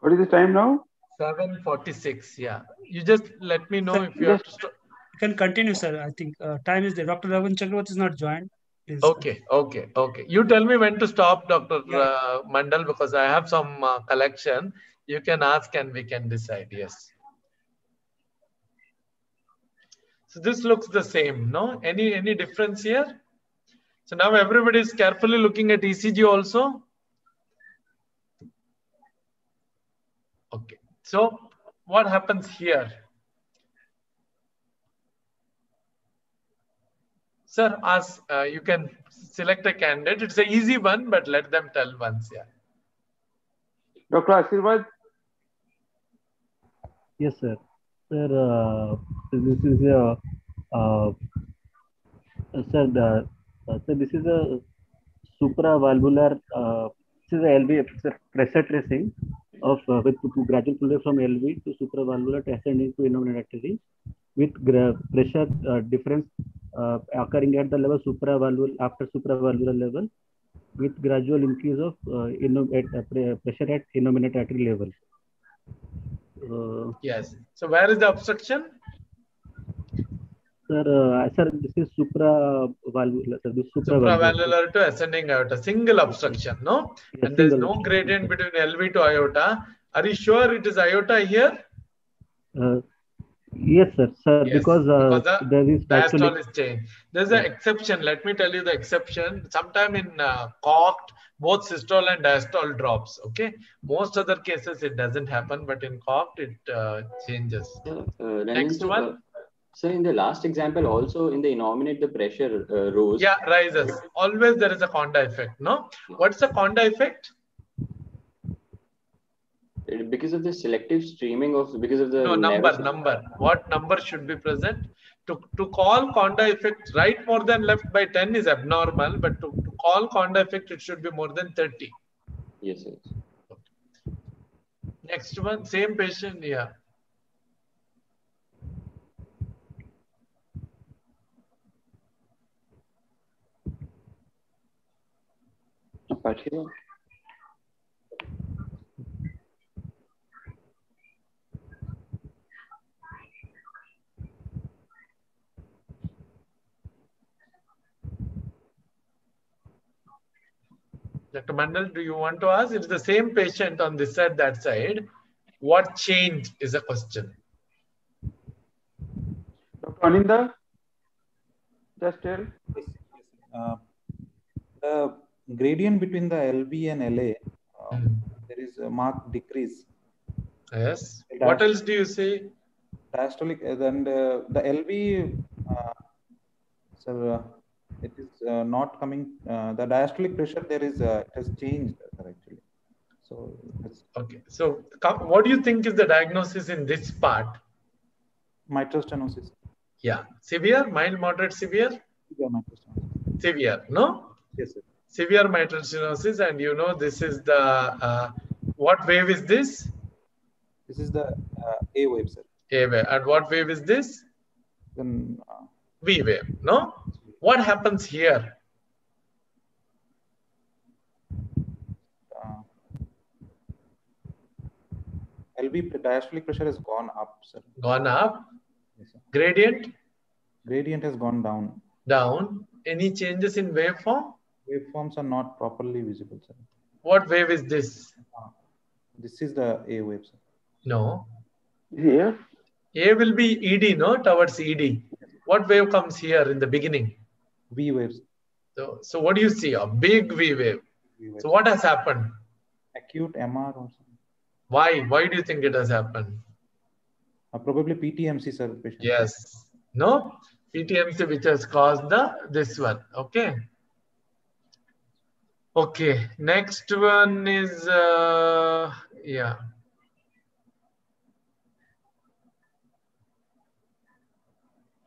What is the time now? 7:46. Yeah. You just let me know if you have to. You can continue, sir. I think time is there. Dr. Rabin Chakraborty is not joined. Please. Okay. You tell me when to stop, Dr. Mandal, because I have some collection. You can ask and we can decide, yes. So this looks the same, no? Any difference here? So now everybody is carefully looking at ECG also. Okay, so what happens here? Sir, ask, you can select a candidate. It's an easy one, but let them tell once, yeah. Dr. Ashirvad? Yes, sir. Sir, this is a supravalvular, this is a LV, it's a pressure tracing of with gradual pullback from LV to supravalvular ascending to innominate artery with pressure difference occurring at the level supravalvular after supravalvular level, with gradual increase of pressure at innominate artery level. Yes. So where is the obstruction? Sir, this is supravalvular. Supravalvular to ascending aorta, single obstruction, no? Yes, and there is no gradient between LV to iota. Are you sure it is iota here? Yes, sir. Yes, because there is diastole is changed. There's an exception. Let me tell you the exception. Sometime in cocked, both systole and diastole drops. Okay. Most other cases it doesn't happen, but in cocked it changes. Next one. So in the last example, also in the innominate, the pressure rose. Yeah, rises. Always there is a Coanda effect. No. What's the Coanda effect? Because of the selective streaming of number. What number should be present? To call Coanda effect right more than left by 10 is abnormal, but to call Coanda effect it should be more than 30. Yes, yes. Okay. Next one, same patient, yeah. Dr. Mandal, do you want to ask? It's the same patient on this side, that side. What changed is a question. Dr. Aninda, just tell. The gradient between the LV and LA, there is a marked decrease. Yes. What else do you say? Diastolic, and the LV, sir, it is not coming. The diastolic pressure there is has changed, sir, actually. So okay. So what do you think is the diagnosis in this part? Mitral stenosis. Yeah, severe, mild, moderate, severe. Severe mitral stenosis. Severe, no? Yes, sir. Severe mitral stenosis, and you know this is the what wave is this? This is the A wave, sir. A wave. And what wave is this? Then, V wave. No? What happens here? LV diastolic pressure has gone up, sir. Gone up. Yes, sir. Gradient? Gradient has gone down. Down. Any changes in waveform? Waveforms are not properly visible, sir. What wave is this? This is the A wave, sir. No. Here? A will be ED, no? Towards ED. What wave comes here in the beginning? V waves. So what do you see? A big V wave. V wave. So what has happened? Acute MR or something. Why? Why do you think it has happened? Probably PTMC, sir. Patient. Yes. No? PTMC which has caused this one. Okay. Okay. Next one is... yeah.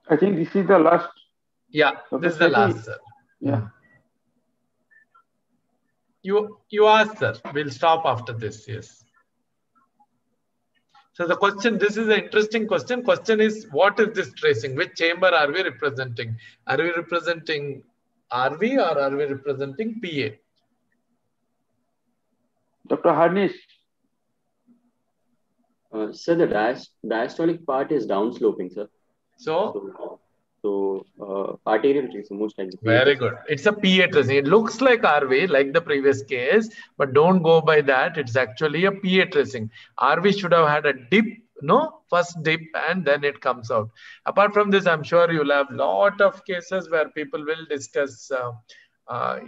I think this is the last. Yeah, this is the last, sir. Yeah. You asked, sir. We'll stop after this, yes. So the question, this is an interesting question. Question is, what is this tracing? Which chamber are we representing? Are we representing RV or are we representing PA? Dr. Harish. Sir, the diastolic part is downsloping, sir. So arterial tracing most likely. Very good. It's a PA tracing. It looks like RV, like the previous case, but don't go by that. It's actually a PA tracing. RV should have had a dip, no? First dip and then it comes out. Apart from this, I'm sure you'll have a lot of cases where people will discuss, other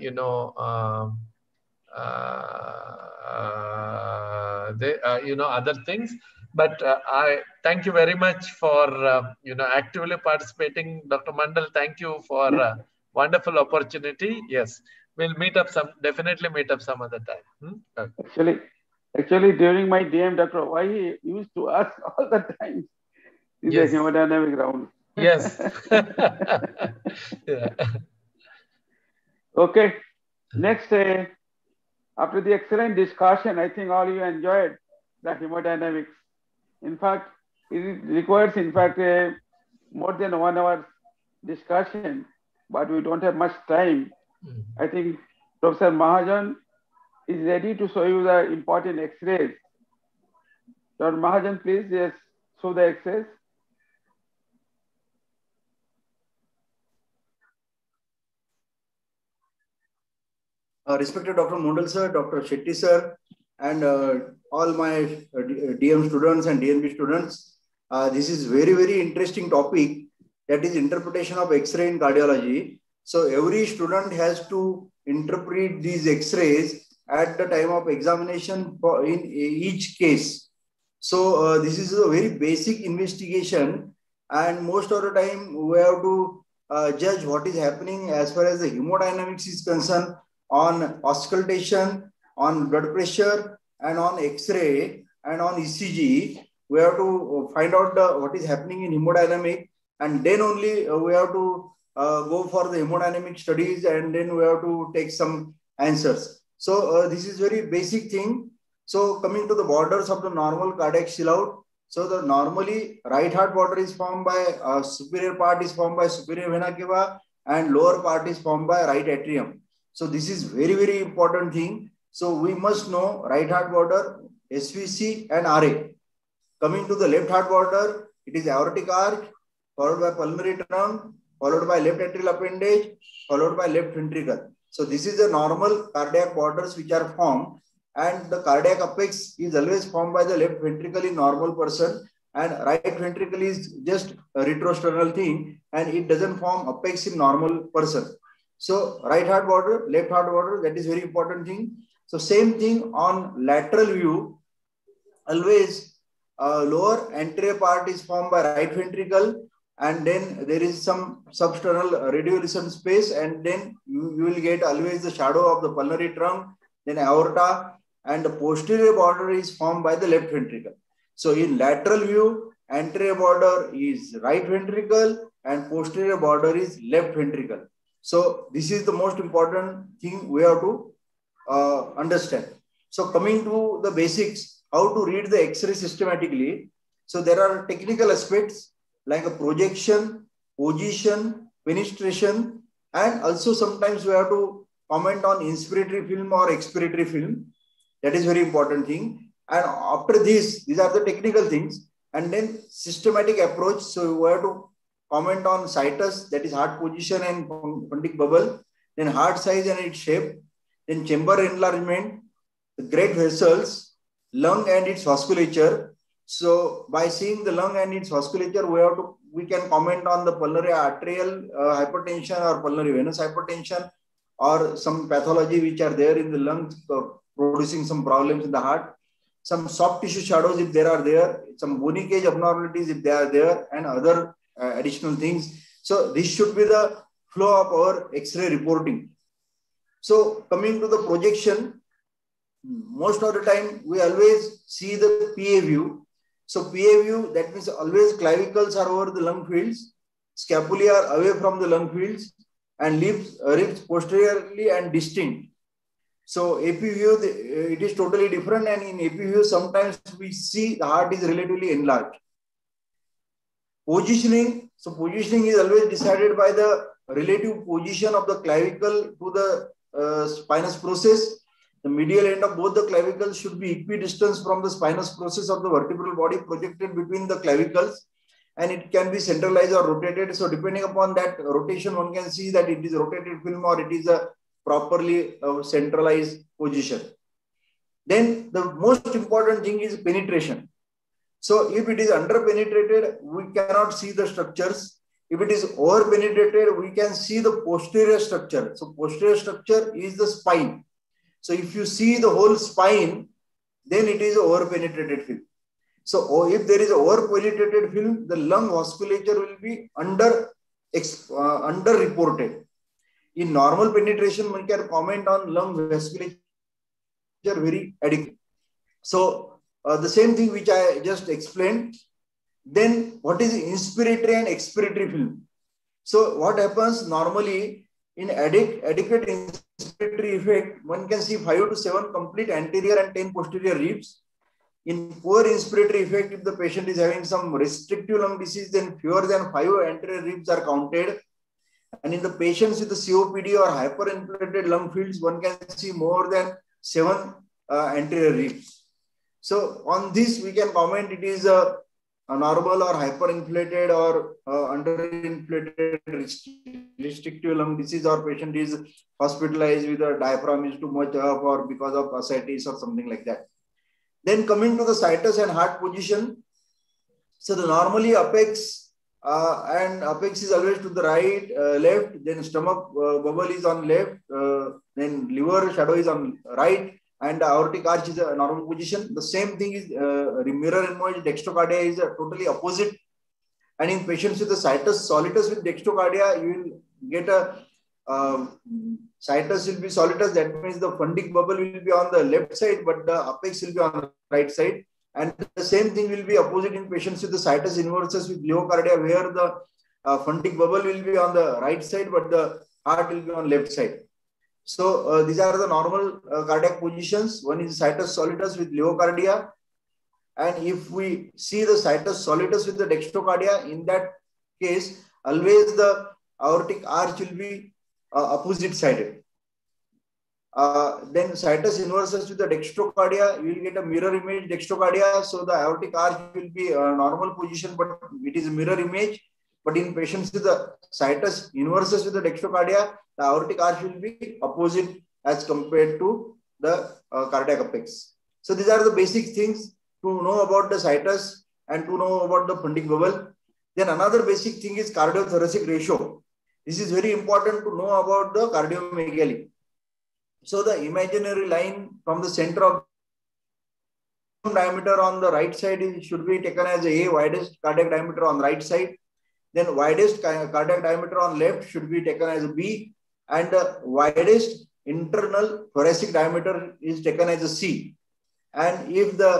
things. But I thank you very much for, actively participating. Dr. Mandal, thank you for a wonderful opportunity. Yes, we'll definitely meet up some other time. Okay. Actually, during my DM, Dr. Wai used to ask all the time. Is yes. The hemodynamic round. Yes. Yeah. Okay. Next, after the excellent discussion, I think all you enjoyed the hemodynamics. In fact, it requires, more than 1 hour discussion, but we don't have much time. I think Professor Mahajan is ready to show you the important X-rays. Dr. Mahajan, please, yes, show the X-rays. Respected Dr. Mandal sir, Dr. Shetty sir, and all my DM students and DNB students, this is very, very interesting topic, that is interpretation of X-ray in cardiology. So every student has to interpret these X-rays at the time of examination for in each case. So this is a very basic investigation, and most of the time we have to judge what is happening as far as the hemodynamics is concerned on auscultation, on blood pressure, and on X-ray, and on ECG. We have to find out what is happening in hemodynamic, and then only we have to go for the hemodynamic studies, and then we have to take some answers. So this is very basic thing. So coming to the borders of the normal cardiac shill-out. So the normally right heart border is formed by superior part is formed by superior vena cava, and lower part is formed by right atrium. So this is very, very important thing. So we must know right heart border, SVC and RA. Coming to the left heart border, it is aortic arch, followed by pulmonary trunk, followed by left atrial appendage, followed by left ventricle. So this is the normal cardiac waters which are formed, and the cardiac apex is always formed by the left ventricle in normal person, and right ventricle is just a retrosternal thing, and it doesn't form apex in normal person. So right heart water, left heart water, that is very important thing. So same thing on lateral view, always lower anterior part is formed by right ventricle, and then there is some substernal radiolucent space, and then you will get always the shadow of the pulmonary trunk, then aorta, and the posterior border is formed by the left ventricle. So in lateral view, anterior border is right ventricle and posterior border is left ventricle. So this is the most important thing we have to understand. So coming to the basics, how to read the X-ray systematically. So there are technical aspects like a projection, position, penetration, and also sometimes we have to comment on inspiratory film or expiratory film. That is very important thing. And after this, these are the technical things. And then systematic approach. So we have to comment on situs, that is heart position and fundic bubble, then heart size and its shape, then chamber enlargement, the great vessels, lung and its vasculature. So by seeing the lung and its vasculature, we can comment on the pulmonary arterial hypertension or pulmonary venous hypertension, or some pathology which are there in the lungs producing some problems in the heart, some soft tissue shadows if there are there, some bony cage abnormalities if they are there, and other additional things. So this should be the flow of our X-ray reporting. So coming to the projection, most of the time we always see the PA view. So PA view, that means always clavicles are over the lung fields, scapulae are away from the lung fields, and ribs posteriorly and distinct. So AP view, it is totally different, and in AP view sometimes we see the heart is relatively enlarged. Positioning, so positioning is always decided by the relative position of the clavicle to the spinous process. The medial end of both the clavicles should be equidistant from the spinous process of the vertebral body projected between the clavicles, and it can be centralized or rotated. So depending upon that rotation, one can see that it is rotated film or it is a properly centralized position. Then the most important thing is penetration. So if it is under-penetrated, we cannot see the structures. If it is over-penetrated, we can see the posterior structure. So posterior structure is the spine. So if you see the whole spine, then it is over-penetrated film. So if there is over-penetrated film, the lung vasculature will be under-reported. In normal penetration, one can comment on lung vasculature very adequately. So the same thing which I just explained. Then what is inspiratory and expiratory film? So what happens normally in adequate inspiratory effect, one can see 5 to 7 complete anterior and 10 posterior ribs. In poor inspiratory effect, if the patient is having some restrictive lung disease, then fewer than 5 anterior ribs are counted. And in the patients with the COPD or hyperinflated lung fields, one can see more than 7 anterior ribs. So on this, we can comment it is a normal or hyperinflated or underinflated restrictive lung disease, or patient is hospitalized with a diaphragm is too much up or because of ascites or something like that. Then coming to the situs and heart position. So the normally apex and apex is always to the right, left, then stomach bubble is on left, then liver shadow is on right, and aortic arch is a normal position. The same thing is mirror image, dextrocardia is totally opposite. And in patients with the situs solitus with dextrocardia, you will get a situs will be solitus. That means the fundic bubble will be on the left side, but the apex will be on the right side. And the same thing will be opposite in patients with the situs inversus with leocardia, where the fundic bubble will be on the right side, but the heart will be on left side. So these are the normal cardiac positions. One is situs solitus with leocardia. And if we see the situs solitus with the dextrocardia, in that case, always the aortic arch will be opposite sided. Then situs inversus with the dextrocardia, you will get a mirror image dextrocardia. So the aortic arch will be a normal position, but it is a mirror image. But in patients with the situs inversus with the dextrocardia, the aortic arch will be opposite as compared to the cardiac apex. So these are the basic things to know about the situs and to know about the funding bubble. Then another basic thing is cardiothoracic ratio. This is very important to know about the cardiomegaly. So the imaginary line from the center of diameter on the right side should be taken as A, widest cardiac diameter on right side. Then widest cardiac diameter on left should be taken as B, and the widest internal thoracic diameter is taken as a C. And if the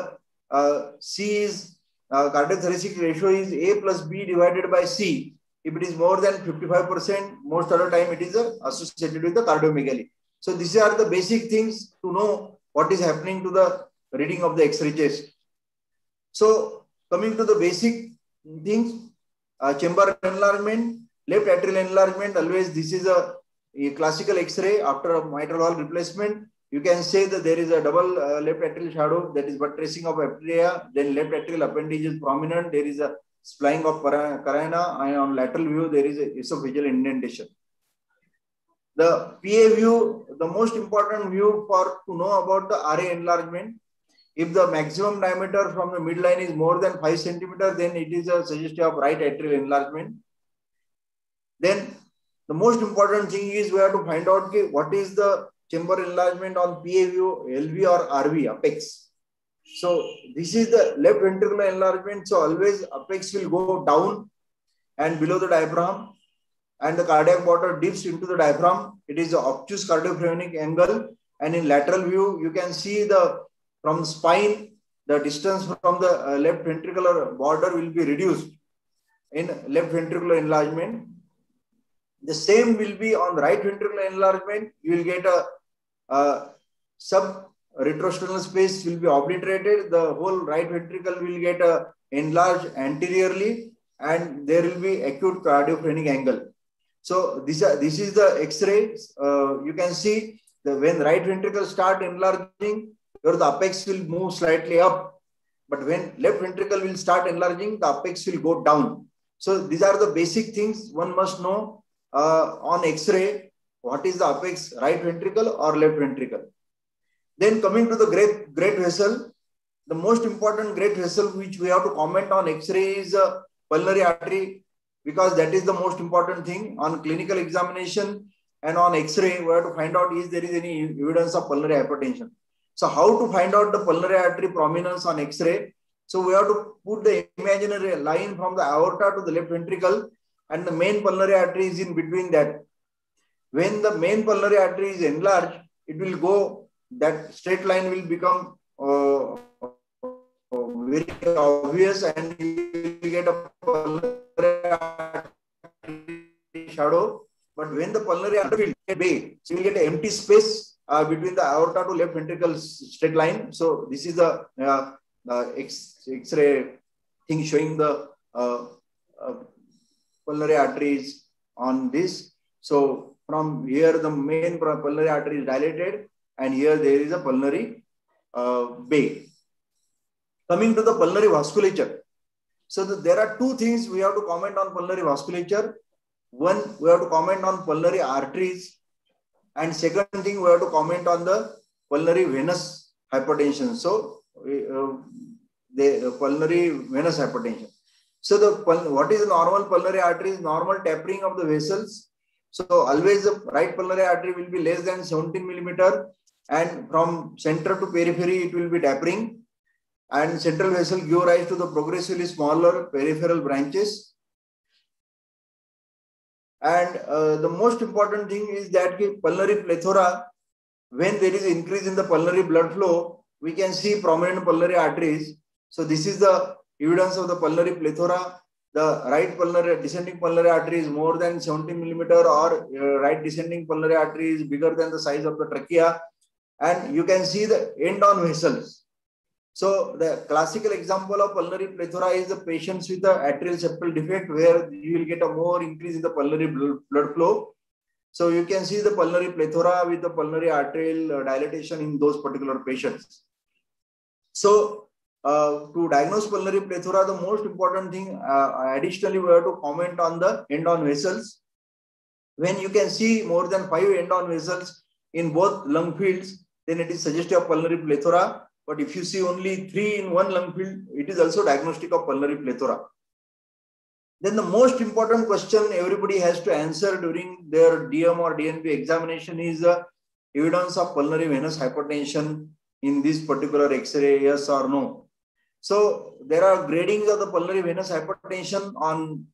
C is cardiothoracic ratio is A plus B divided by C, if it is more than 55%, most of the time it is associated with the cardiomegaly. So these are the basic things to know what is happening to the reading of the X-ray chest. So coming to the basic things, chamber enlargement, left atrial enlargement. Always this is a classical X-ray after a mitral valve replacement. You can say that there is a double left atrial shadow, that is buttressing of atria. Then left atrial appendage is prominent. There is a splaying of carina, and on lateral view there is a esophageal indentation. The PA view, the most important view for to know about the RA enlargement. If the maximum diameter from the midline is more than 5 centimeter, then it is a suggestive of right atrial enlargement. Then the most important thing is we have to find out what is the chamber enlargement on PA view, LV or RV, apex. So this is the left ventricular enlargement. So always apex will go down and below the diaphragm, and the cardiac water dips into the diaphragm. It is an obtuse cardiophrenic angle, and in lateral view, you can see the from spine, the distance from the left ventricular border will be reduced in left ventricular enlargement. The same will be on the right ventricular enlargement. You will get a sub-retrosternal space will be obliterated. The whole right ventricle will get enlarged anteriorly, and there will be acute cardiophrenic angle. So this is the X-ray. You can see when right ventricle start enlarging, your the apex will move slightly up, but when left ventricle will start enlarging, the apex will go down. So these are the basic things one must know on X-ray. What is the apex, right ventricle or left ventricle? Then coming to the great vessel, the most important great vessel which we have to comment on X-ray is pulmonary artery, because that is the most important thing on clinical examination. And on X-ray, we have to find out if there is any evidence of pulmonary hypertension. So how to find out the pulmonary artery prominence on X-ray? So we have to put the imaginary line from the aorta to the left ventricle, and the main pulmonary artery is in between that. When the main pulmonary artery is enlarged, it will go, that straight line will become very obvious, and you will get a pulmonary artery shadow. But when the pulmonary artery will get big, so you will get an empty space between the aorta to left ventricle straight line. So this is the X-ray thing showing the pulmonary arteries on this. So from here, the main pulmonary artery is dilated, and here there is a pulmonary bay. Coming to the pulmonary vasculature. So there are two things we have to comment on pulmonary vasculature. One, we have to comment on pulmonary arteries, and second thing, we have to comment on the pulmonary venous hypertension. So the pulmonary venous hypertension. So what is normal pulmonary arteries? Normal tapering of the vessels. So always the right pulmonary artery will be less than 17 mm, and from center to periphery it will be tapering, and central vessel gives rise to the progressively smaller peripheral branches. And the most important thing is that pulmonary plethora, when there is increase in the pulmonary blood flow, we can see prominent pulmonary arteries. So this is the evidence of the pulmonary plethora. The right pulmonary descending pulmonary artery is more than 17 mm, or right descending pulmonary artery is bigger than the size of the trachea. And you can see the end-on vessels. So the classical example of pulmonary plethora is the patients with the atrial septal defect, where you will get a more increase in the pulmonary blood flow. So you can see the pulmonary plethora with the pulmonary arterial dilatation in those particular patients. So to diagnose pulmonary plethora, the most important thing, additionally, we have to comment on the end-on vessels. When you can see more than 5 end-on vessels in both lung fields, then it is suggestive of pulmonary plethora. But if you see only 3 in one lung field, it is also diagnostic of pulmonary plethora. Then the most important question everybody has to answer during their DM or DNB examination is evidence of pulmonary venous hypertension in this particular X-ray, yes or no. So there are gradings of the pulmonary venous hypertension on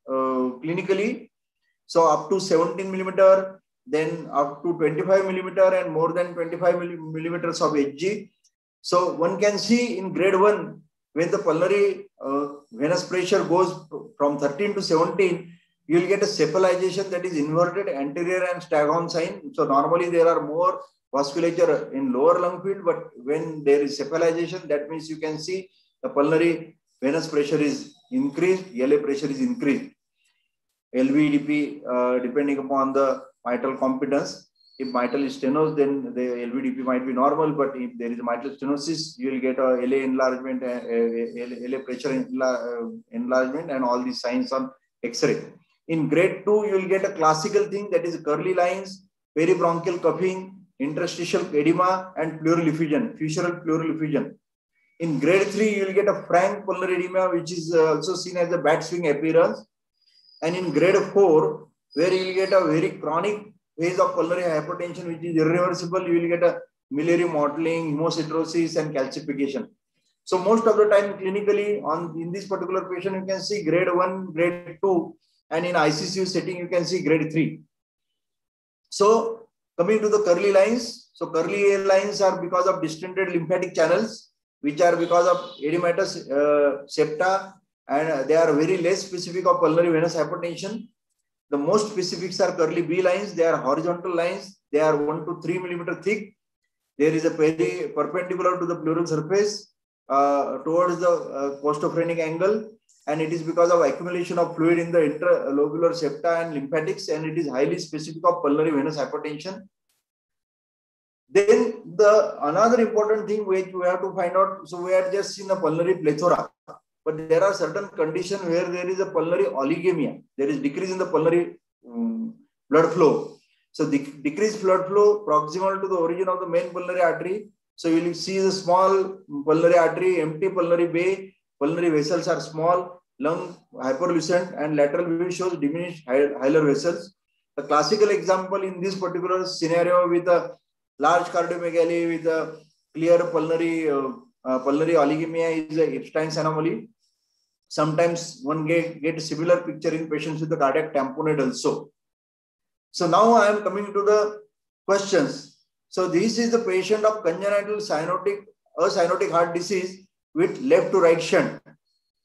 clinically. So up to 17 mm, then up to 25 mm, and more than 25 mm of Hg. So one can see in grade 1, when the pulmonary venous pressure goes from 13 to 17, you will get a cephalization, that is inverted anterior and staghorn sign. So normally there are more vasculature in lower lung field, but when there is cephalization, that means you can see the pulmonary venous pressure is increased, LA pressure is increased. LVDP depending upon the mitral competence. If mitral is stenosed, then the LVDP might be normal, but if there is mitral stenosis, you will get a LA enlargement, LA pressure enlargement, and all these signs on X-ray. In grade 2, you will get a classical thing, that is curly lines, peribronchial cuffing, interstitial edema, and pleural effusion, fissural pleural effusion. In grade 3, you will get a frank pulmonary edema, which is also seen as a bat swing appearance. And in grade 4, where you will get a very chronic phase of pulmonary hypertension, which is irreversible, you will get a miliary mottling, hemocetosis, and calcification. So most of the time clinically in this particular patient, you can see grade 1, grade 2, and in ICU setting, you can see grade 3. So coming to the curly lines, so curly lines are because of distended lymphatic channels, which are because of edematous septa, and they are very less specific of pulmonary venous hypertension. The most specifics are curly B lines. They are horizontal lines. They are 1 to 3 mm thick. There is a perpendicular to the pleural surface towards the costophrenic angle, and it is because of accumulation of fluid in the interlobular septa and lymphatics, and it is highly specific of pulmonary venous hypertension. Then another important thing which we have to find out. So we have just seen the pulmonary plethora. But there are certain conditions where there is a pulmonary oligemia. There is decrease in the pulmonary blood flow. So the decreased blood flow proximal to the origin of the main pulmonary artery. So you will see the small pulmonary artery, empty pulmonary bay, pulmonary vessels are small, lung hyperlucent, and lateral view shows diminished hilar vessels. The classical example in this particular scenario with a large cardiomegaly with a clear pulmonary oligemia is an Epstein's anomaly. Sometimes one get a similar picture in patients with the cardiac tamponade also. So now I am coming to the questions. So this is the patient of congenital cyanotic heart disease with left to right shunt.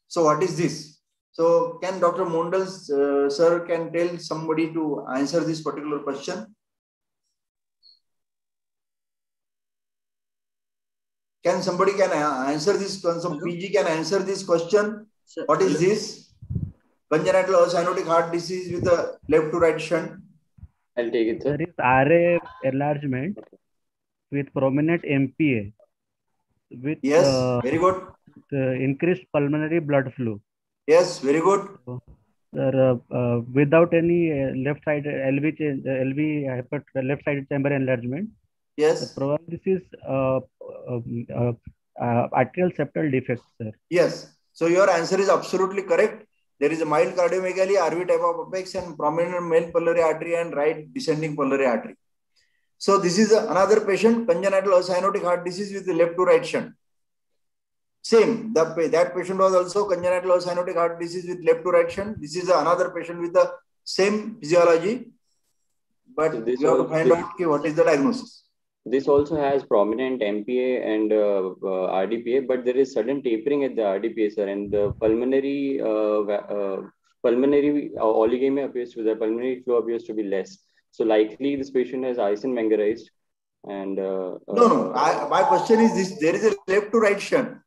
So what is this? So can Dr. Mandal sir can tell somebody to answer this particular question? Can somebody answer this? Some PG can answer this question? Sir, what is this? Congenital cyanotic heart disease with a left to right shunt. I'll take it, sir. There is RA enlargement with prominent MPA. With, yes, very good. Increased pulmonary blood flow. Yes, very good. So, sir, without any left side left side chamber enlargement. Yes. Probably this is atrial septal defect, sir. Yes. So your answer is absolutely correct. There is a mild cardiomegaly, RV type of apex, and prominent main pulmonary artery and right descending pulmonary artery. So this is another patient, congenital cyanotic heart disease with the left to right shunt. Same. That patient was also congenital cyanotic heart disease with left to right shunt. This is another patient with the same physiology, but so you have to find out what is the diagnosis. This also has prominent MPA and RDPA, but there is sudden tapering at the RDPA, sir, and the pulmonary oligemia appears to be there. Pulmonary flow appears to be less. So likely this patient has Eisenmengerized. And no. My question is this: there is a left to right shunt.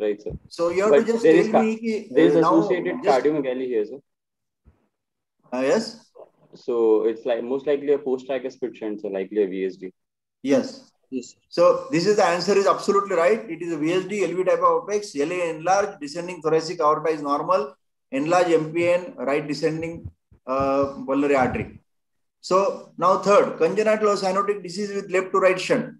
Right, sir. So you have to just tell me. There is associated cardiomegaly here, sir. Yes. So it's like most likely a post-tricuspid shunt, so likely a VSD. Yes. Yes. So this is the answer is absolutely right. It is a VSD, LV type of apex, LA enlarged, descending thoracic aorta is normal, enlarged MPN, right descending pulmonary artery. So now third, congenital or cyanotic disease with left to right shunt.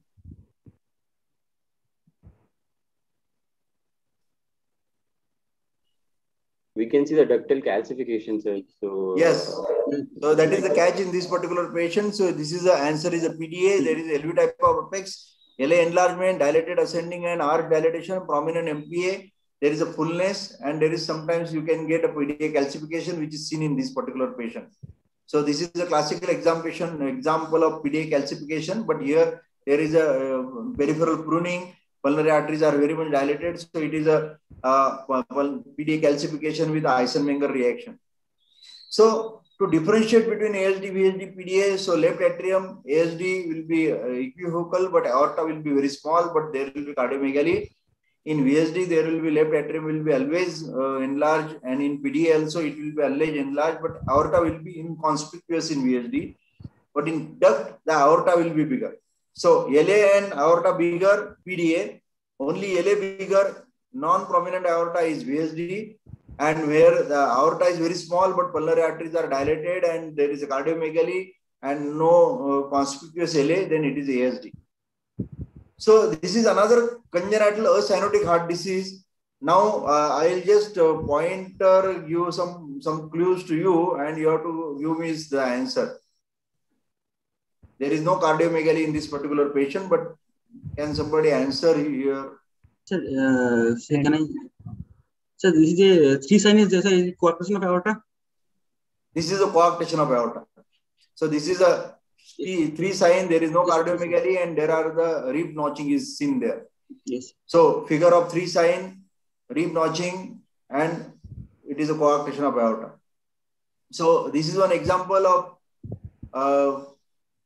We can see the ductal calcification, sir. So yes, so that is the catch in this particular patient. So this is the answer is a PDA. There is LV type of apex, LA enlargement, dilated ascending and arch dilatation, prominent MPA. There is a fullness, and there is sometimes you can get a PDA calcification, which is seen in this particular patient. So this is a classical example of PDA calcification. But here there is a peripheral pruning. Pulmonary arteries are very much dilated, so it is a PDA calcification with Eisenmenger reaction. So to differentiate between ASD, VSD, PDA, so left atrium ASD will be equivocal, but aorta will be very small, but there will be cardiomegaly. In VSD, there will be left atrium will be always enlarged, and in PDA also it will be always enlarged, but aorta will be inconspicuous in VSD, but in duct the aorta will be bigger. So LA and aorta bigger, PDA. Only LA bigger, non-prominent aorta is VSD, and where the aorta is very small but pulmonary arteries are dilated and there is a cardiomegaly and no conspicuous LA, then it is ASD. So this is another congenital cyanotic heart disease. Now I'll just point or give some clues to you, and you have to give me the answer. There is no cardiomegaly in this particular patient, but can somebody answer here? Sir, sir, this is a three sinus coarctation of aorta. This is a coarctation of aorta. So this is a three sign. There is no cardiomegaly, and there are the rib notching is seen there. Yes. So figure of three sign, rib notching, and it is a coarctation of aorta. So this is one example of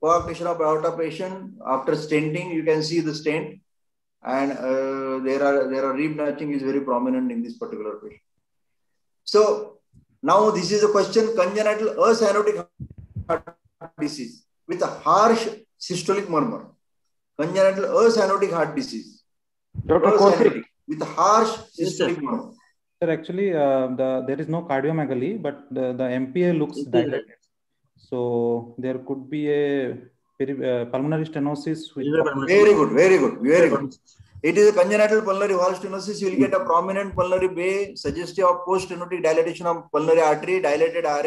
coarctation of aorta patient. After stenting, you can see the stent, and there are rib notching is very prominent in this particular patient. So now this is a question: congenital cyanotic heart disease with a harsh systolic murmur. Congenital cyanotic heart disease. Dr. Kausik, with a harsh systolic murmur. Sir, actually, there is no cardiomegaly, but the MPA looks dilated. So there could be a pulmonary stenosis. Very good. It is a congenital pulmonary wall stenosis. You will get a prominent pulmonary bay, suggestive of post-stenotic dilatation of pulmonary artery, dilated RA,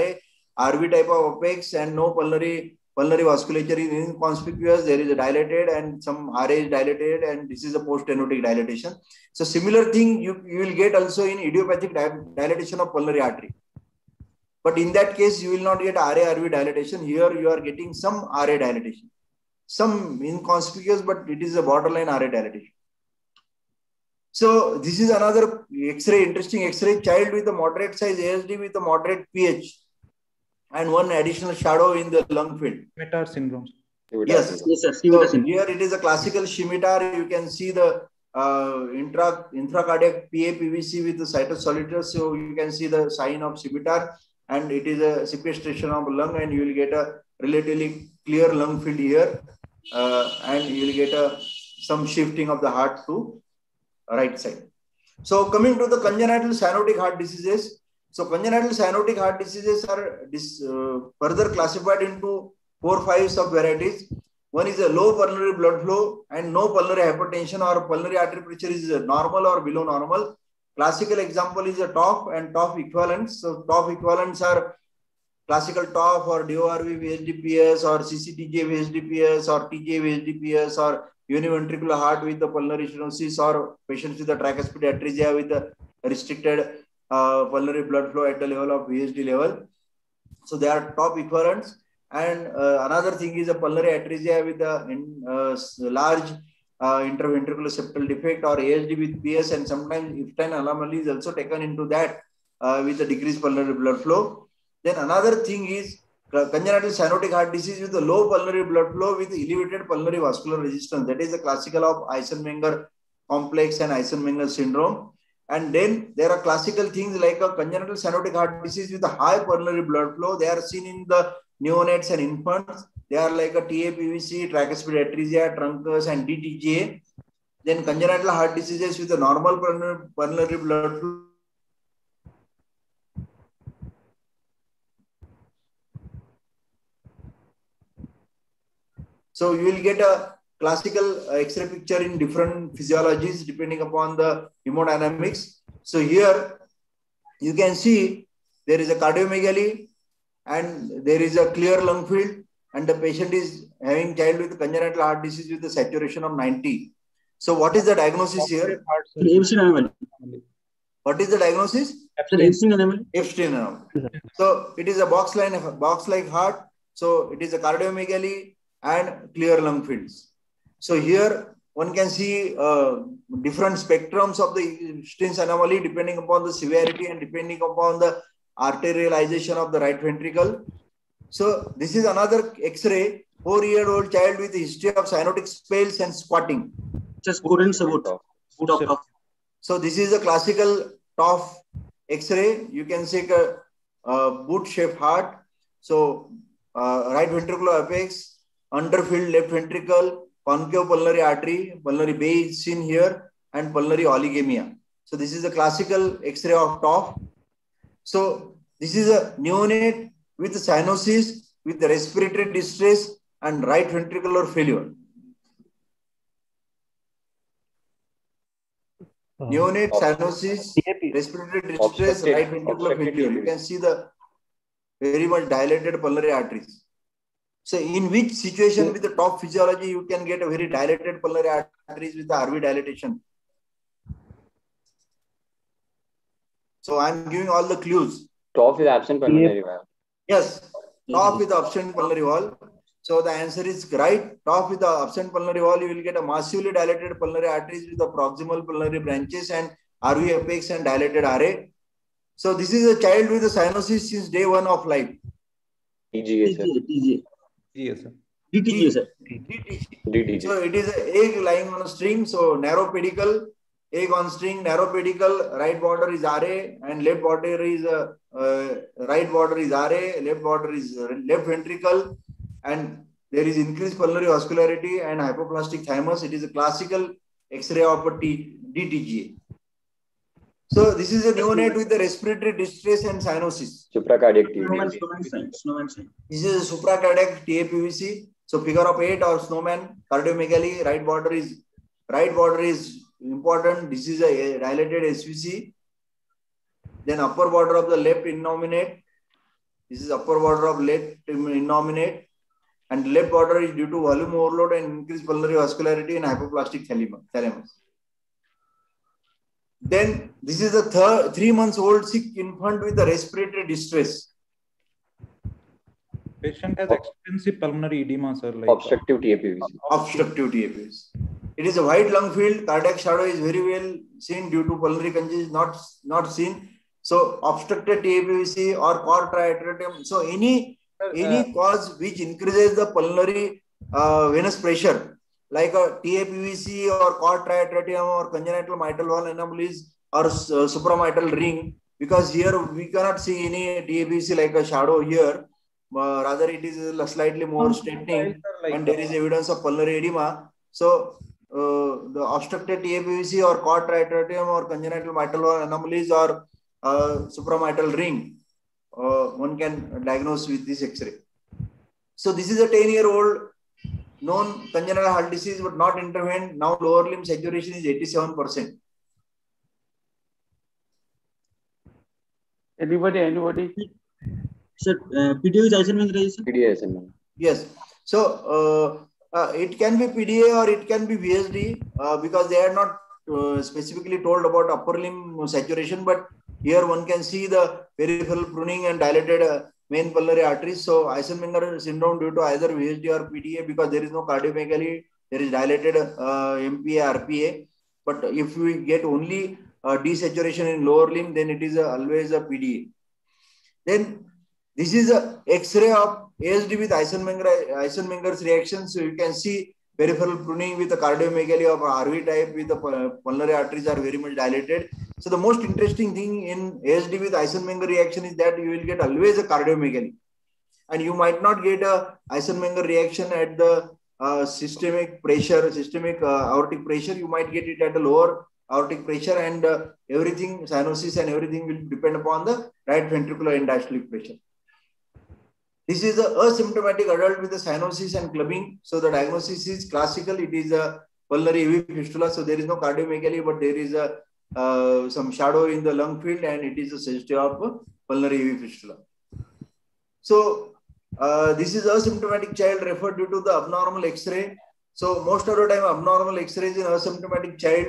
RV type of apex, and no pulmonary vasculature is inconspicuous. There is a dilated and some RA is dilated, and this is a post-stenotic dilatation. So similar thing you will get also in idiopathic dilatation of pulmonary artery. But in that case, you will not get RA-RV dilatation. Here, you are getting some RA dilatation. Some inconspicuous, but it is a borderline RA dilatation. So this is another X-ray, interesting X-ray. Child with a moderate size ASD with a moderate pH and one additional shadow in the lung field. Scimitar syndrome. Yes. So here it is a classical scimitar. You can see the intracardiac PA-PVC with the cytosolitar. So you can see the sign of scimitar, and it is a sequestration of lung, and you will get a relatively clear lung field here, and you will get some shifting of the heart to right side. So coming to the congenital cyanotic heart diseases. So congenital cyanotic heart diseases are further classified into 4-5 sub-varieties. One is a low pulmonary blood flow and no pulmonary hypertension or pulmonary artery pressure is normal or below normal. Classical example is a TOF and TOF equivalents. So TOF equivalents are classical TOF or DORV VSDPS or CCTJ VSDPS or TJ VSDPS or univentricular heart with the pulmonary stenosis or patients with the tricuspid atresia with the restricted pulmonary blood flow at the level of VSD level. So they are TOF equivalents. And another thing is a pulmonary atresia with a large intraventricular septal defect or ASD with PS, and sometimes Epstein anomaly is also taken into that with a decreased pulmonary blood flow. Then another thing is congenital cyanotic heart disease with a low pulmonary blood flow with elevated pulmonary vascular resistance. That is the classical of Eisenmenger complex and Eisenmenger syndrome. And then there are classical things like a congenital cyanotic heart disease with a high pulmonary blood flow. They are seen in the neonates and infants. They are like a TAPVC, tricuspid atresia, truncus, and DTJ. Then congenital heart diseases with the normal pulmonary blood flow. So you will get a classical X-ray picture in different physiologies depending upon the hemodynamics. So here you can see there is a cardiomegaly and there is a clear lung field, and the patient is having child with congenital heart disease with a saturation of 90. So what is the diagnosis here? What is the diagnosis? Epstein anomaly. Epstein anomaly. So it is a box-like heart. So it is a cardiomegaly and clear lung fields. So here one can see different spectrums of the Epstein's anomaly depending upon the severity and depending upon the arterialization of the right ventricle. So this is another X-ray, 4-year-old child with a history of cyanotic spells and squatting. Just couldn't support. So this is a classical TOF X-ray. You can see a boot-shaped heart. So right ventricular apex, underfilled left ventricle, concave pulmonary artery, pulmonary bay is seen here, and pulmonary oligemia. So this is a classical X-ray of TOF. So this is a neonate with cyanosis, with the respiratory distress and right ventricular failure. Neonate cyanosis, respiratory distress, right ventricular failure. You can see the very much dilated pulmonary arteries. So in which situation with the top physiology, you can get a very dilated pulmonary arteries with the RV dilatation. So I'm giving all the clues. TOF is absent pulmonary valve. Yes, TOF with absent pulmonary valve. So the answer is right. TOF with the absent pulmonary valve, you will get a massively dilated pulmonary arteries with the proximal pulmonary branches and RV apex and dilated RA. So this is a child with a cyanosis since day 1 of life. TGA, sir. TGA, sir. DTG, sir. DTG. So it is an egg lying on a string. So narrow pedicle. Egg on string, narrow pedicle, right border is RA and left border is RA, left border is left ventricle, and there is increased pulmonary vascularity and hypoplastic thymus. It is a classical X-ray of a DTGA. So this is a neonate with the respiratory distress and cyanosis. Supracardiac TAPVC. This is a supracardiac TAPVC. So figure of 8 or snowman, cardiomegaly, right border is important. This is a dilated SVC. Then upper border of the left innominate. This is upper border of left innominate. And left border is due to volume overload and increased pulmonary vascularity and hypoplastic thalamus. Then this is a 3-month-old sick infant with a respiratory distress. Patient has extensive pulmonary edema, sir. Like obstructive TAPVC. Obstructive TAPVC. It is a wide lung field. Cardiac shadow is very well seen due to pulmonary congestion not seen. So obstructed TAPVC or core triatriatum. So any cause which increases the pulmonary venous pressure, like a TAPVC or core triatriatum or congenital mitral valve anomalies or supramitral ring, because here we cannot see any TAPVC like a shadow here. Rather, it is slightly more straightening, and there is evidence of pulmonary edema. So the obstructed TAPVC or core triatriatum or congenital mitral valve anomalies or supramitral ring, one can diagnose with this X-ray. So this is a 10-year-old known congenital heart disease but not intervened. Now lower limb saturation is 87%. Anybody? Sir, PDA is Eisenmenger. PDA is Eisenmenger. Yes. So it can be PDA or it can be VSD because they are not specifically told about upper limb saturation, but here one can see the peripheral pruning and dilated main pulmonary arteries. So Eisenmenger syndrome due to either VSD or PDA because there is no cardiomegaly, there is dilated MPA, RPA. But if we get only desaturation in lower limb, then it is always a PDA. Then this is an X-ray of ASD with Eisenmenger's reaction. So you can see peripheral pruning with the cardiomegaly of RV type with the pulmonary arteries are very much dilated. So the most interesting thing in ASD with Eisenmenger reaction is that you will get always a cardiomegaly. and you might not get a Eisenmenger reaction at the systemic pressure, systemic aortic pressure. You might get it at a lower aortic pressure, and everything, cyanosis and everything, will depend upon the right ventricular end-diastolic pressure. This is an asymptomatic adult with the cyanosis and clubbing. So the diagnosis is classical. It is a pulmonary AV fistula. So there is no cardiomegaly, but there is a some shadow in the lung field, and it is a suggestive of pulmonary AV fistula. So this is asymptomatic child referred due to the abnormal X-ray. So most of the time, abnormal X-rays in asymptomatic child,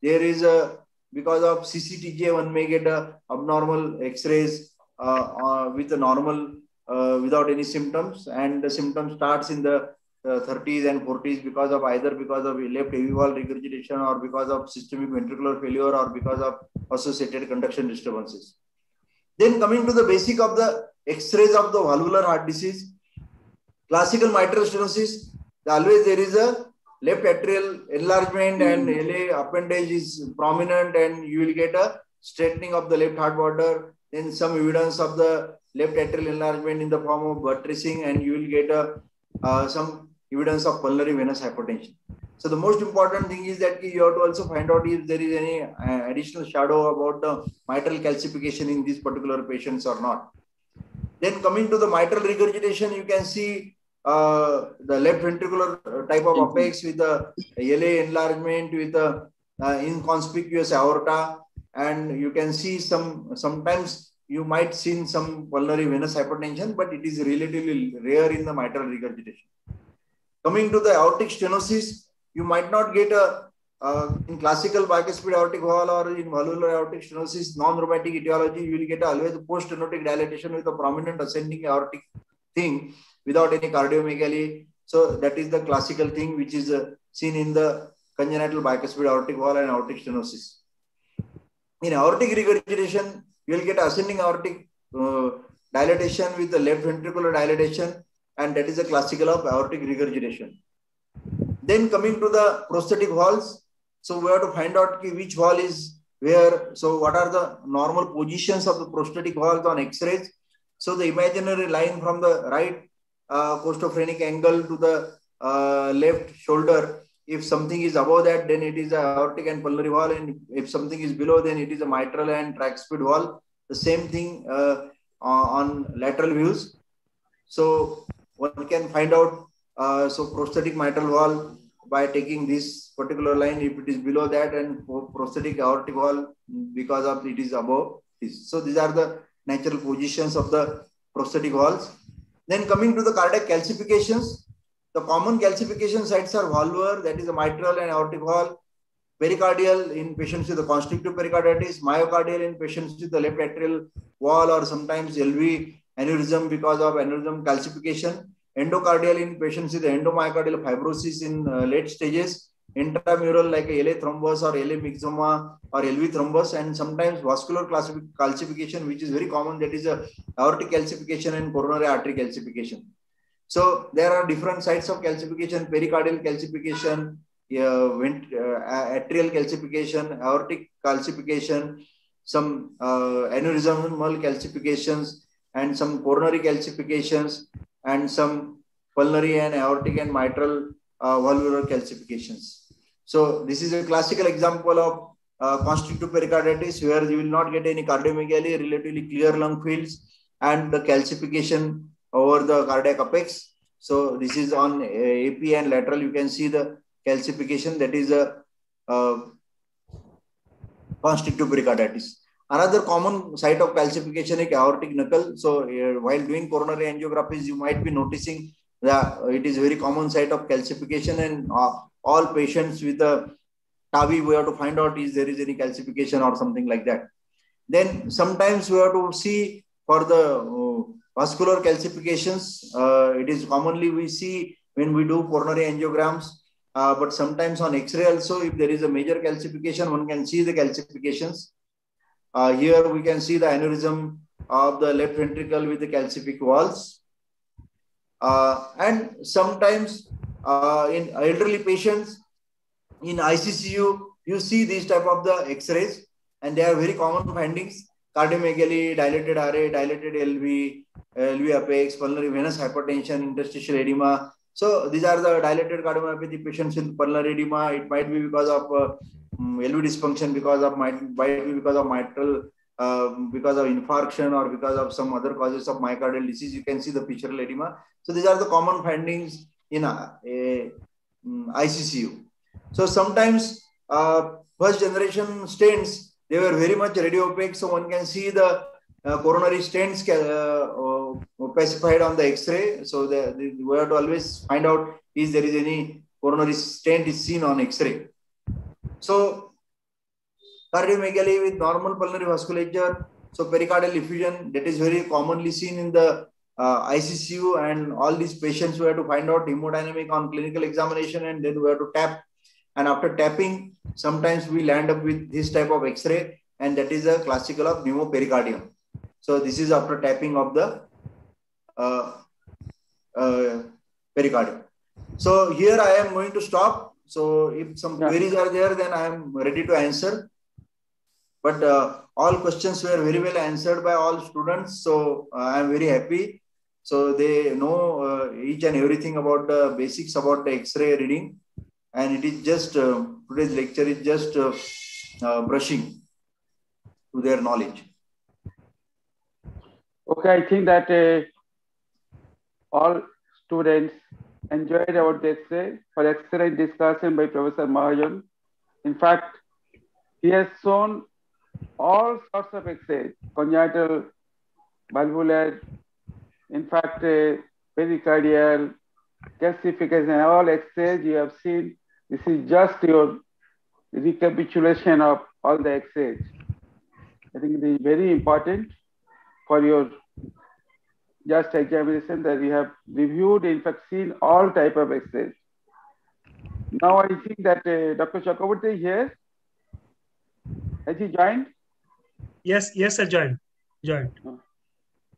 there is a, because of CCTJ, one may get a abnormal X-rays with a normal without any symptoms, and the symptom starts in the 30s and 40s because of left AV wall regurgitation, or because of systemic ventricular failure, or because of associated conduction disturbances. Then coming to the basic of the X-rays of the valvular heart disease, classical mitral stenosis, always there is a left atrial enlargement and LA appendage is prominent, and you will get a straightening of the left heart border, then some evidence of the left atrial enlargement in the form of buttressing, and you will get a some evidence of pulmonary venous hypertension. So the most important thing is that you have to also find out if there is any additional shadow about the mitral calcification in these particular patients or not. Then coming to the mitral regurgitation, you can see the left ventricular type of apex with the LA enlargement, with the inconspicuous aorta, and you can see sometimes you might see some pulmonary venous hypertension, but it is relatively rare in the mitral regurgitation. Coming to the aortic stenosis, you might not get a in classical bicuspid aortic valve or in valvular aortic stenosis, non-rheumatic etiology, you will get always post-stenotic dilatation with a prominent ascending aortic thing without any cardiomegaly. So that is the classical thing which is seen in the congenital bicuspid aortic valve and aortic stenosis. In aortic regurgitation, you will get ascending aortic dilatation with the left ventricular dilatation, and that is a classical of aortic regurgitation. Then coming to the prostatic valves, so we have to find out which valve is where. So what are the normal positions of the prostatic valves on X-rays? So the imaginary line from the right costophrenic angle to the left shoulder. If something is above that, then it is an aortic and pulmonary valve, and if something is below, then it is a mitral and tricuspid valve. The same thing on lateral views. So one can find out so prostatic mitral valve by taking this particular line if it is below that, and prostatic aortic valve because of it is above this. So these are the natural positions of the prostatic valves. Then coming to the cardiac calcifications. The common calcification sites are valvular, that is the mitral and aortic valve, pericardial in patients with the constrictive pericarditis, myocardial in patients with the left atrial wall or sometimes LV aneurysm because of aneurysm calcification, endocardial in patients with endomyocardial fibrosis in late stages, intramural like LA thrombus or LA myxoma or LV thrombus, and sometimes vascular calcification, which is very common, that is aortic calcification and coronary artery calcification. So there are different sites of calcification: pericardial calcification, atrial calcification, aortic calcification, some aneurysmal calcifications, and some coronary calcifications, and some pulmonary and aortic and mitral valvular calcifications. So this is a classical example of constrictive pericarditis, where you will not get any cardiomegaly, relatively clear lung fields, and the calcification over the cardiac apex. So this is on AP and lateral. You can see the calcification, that is a constrictive pericarditis. Another common site of calcification is aortic knuckle. So while doing coronary angiographies, you might be noticing that it is very common site of calcification, and all patients with the TAVI, we have to find out if there is any calcification or something like that. Then sometimes we have to see for the vascular calcifications, it is commonly we see when we do coronary angiograms, but sometimes on X-ray also, if there is a major calcification, one can see the calcifications. Here we can see the aneurysm of the left ventricle with the calcific walls. And sometimes in elderly patients, in ICU, you see these type of the X-rays, and they are very common findings. cardiomegaly, dilated RA, dilated LV, LV apex, pulmonary venous hypertension, interstitial edema. So these are the dilated cardiomyopathy patients with pulmonary edema. It might be because of LV dysfunction, because of mitral, because of infarction, or because of some other causes of myocardial disease. You can see the featural edema. So these are the common findings in ICCU. So sometimes first generation stents, they were very much radiopaque. So one can see the coronary stents specified on the X-ray. So we have to always find out if there is any coronary stent is seen on X-ray. So cardiomegaly with normal pulmonary vasculature, so pericardial effusion, that is very commonly seen in the ICCU, and all these patients we have to find out hemodynamic on clinical examination, and then we have to tap. And after tapping, sometimes we land up with this type of X-ray, and that is a classical of pneumopericardium. So this is after tapping of the pericardium. So here I am going to stop. So if some queries are there, then I am ready to answer. But all questions were very well answered by all students. So I am very happy. So they know each and everything about the basics about the X-ray reading. And it is just, today's lecture is just brushing to their knowledge. Okay, I think that all students enjoyed about the X-ray for excellent discussion by Professor Mahajan. In fact, he has shown all sorts of X-rays, congenital, valvular, in fact, pericardial, calcification, all X-rays you have seen. This is just your recapitulation of all the X-rays. I think it is very important for your just examination that we have reviewed, in fact, seen all type of X-rays. Now I think that Dr. Chakraborty here, has he joined? Yes, yes, I joined.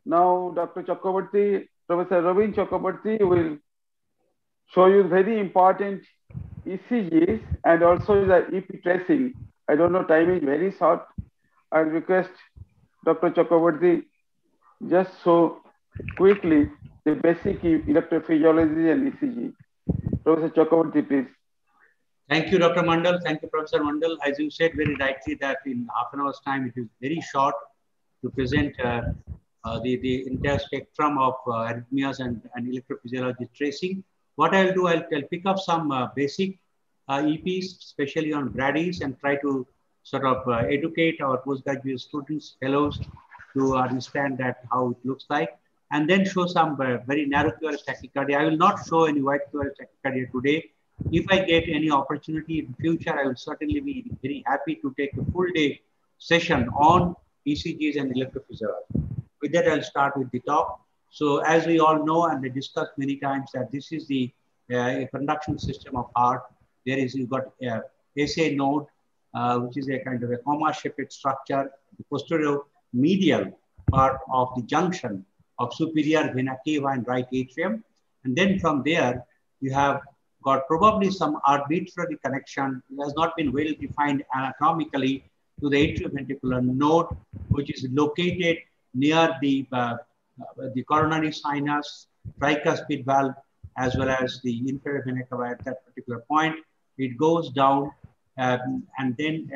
Now Dr. Chakraborty, Professor Rabin Chakraborty will show you very important ECGs and also the EP tracing. I don't know, time is very short. I'll request Dr. Chakraborty just so quickly the basic electrophysiology and ECG. Professor Chakraborty, please. Thank you, Dr. Mandal. Thank you, Professor Mandal. As you said very rightly that in half an hour's time, it is very short to present the entire spectrum of arrhythmias and electrophysiology tracing. What I'll do, I'll pick up some basic EPs, especially on Bradys, and try to sort of educate our postgraduate students, fellows, to understand that how it looks like, and then show some very narrow QRS tachycardia. I will not show any wide QRS tachycardia today. If I get any opportunity in future, I will certainly be very happy to take a full day session on ECGs and electrophysiology. With that, I'll start with the top. So as we all know, and we discussed many times, that this is the conduction system of heart. There is, you've got SA node, which is a kind of a comma-shaped structure, the posterior medial part of the junction of superior vena cava and right atrium. And then from there, you have got probably some arbitrary connection. It has not been well defined anatomically to the atrioventricular node, which is located near the coronary sinus, tricuspid valve, as well as the inferior vena cava at that particular point. It goes down and then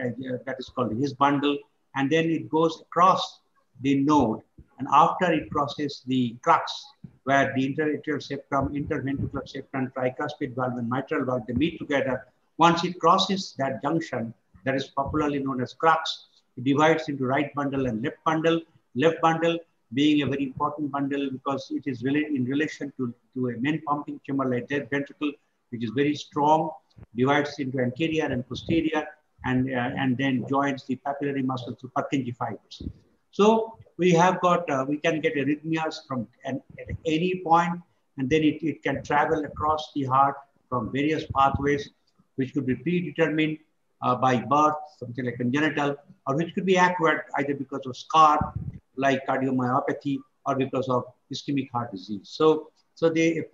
that is called his bundle. And then it goes across the node. And after it crosses the crux, where the interatrial septum, interventricular septum, tricuspid valve and mitral valve, they meet together. Once it crosses that junction, that is popularly known as crux, it divides into right bundle and left bundle. Left bundle being a very important bundle because it is really in relation to a main pumping chamber like that ventricle, which is very strong, divides into anterior and posterior, and then joins the papillary muscle to Purkinje fibers. So we have got, we can get arrhythmias from at any point, and then it can travel across the heart from various pathways, which could be predetermined by birth, something like congenital, or which could be acquired either because of scar, like cardiomyopathy, or because of ischemic heart disease. So the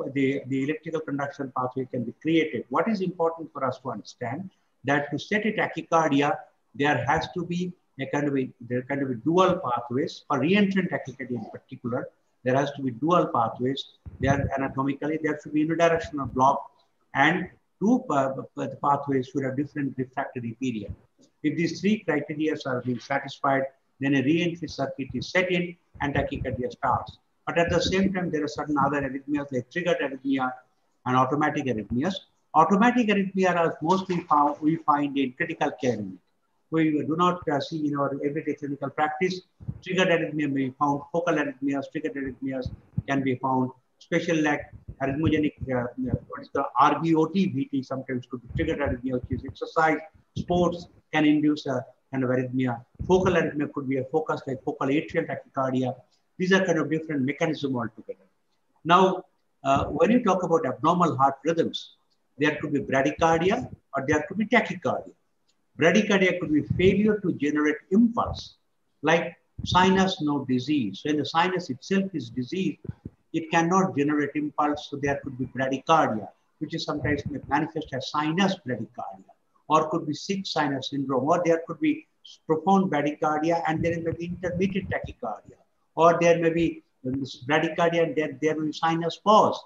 electrical conduction pathway can be created. What is important for us to understand that to set a tachycardia, there has to be there can be dual pathways for re-entrant tachycardia in particular. There has to be dual pathways. They are anatomically, there should be unidirectional block, and two pathways should have different refractory period. If these three criteria are being satisfied, then a re-entry circuit is set in and tachycardia starts. But at the same time, there are certain other arrhythmias like triggered arrhythmia and automatic arrhythmias. Automatic arrhythmia are mostly found, we find in critical care unit. We do not see in our everyday clinical practice. Triggered arrhythmia may be found, focal arrhythmias, triggered arrhythmias can be found, special like arrhythmogenic, what is the RVOT, VT sometimes could be triggered arrhythmia, which is exercise, sports can induce a kind of arrhythmia. Focal arrhythmia could be a focus like focal atrial tachycardia. These are kind of different mechanisms altogether. Now, when you talk about abnormal heart rhythms, there could be bradycardia or there could be tachycardia. Bradycardia could be failure to generate impulse, like sinus node disease. So when the sinus itself is diseased, it cannot generate impulse, so there could be bradycardia, which is sometimes manifest as sinus bradycardia, or could be sick sinus syndrome, or there could be profound bradycardia and there may be intermittent tachycardia. Or there may be bradycardia and there may be sinus pause.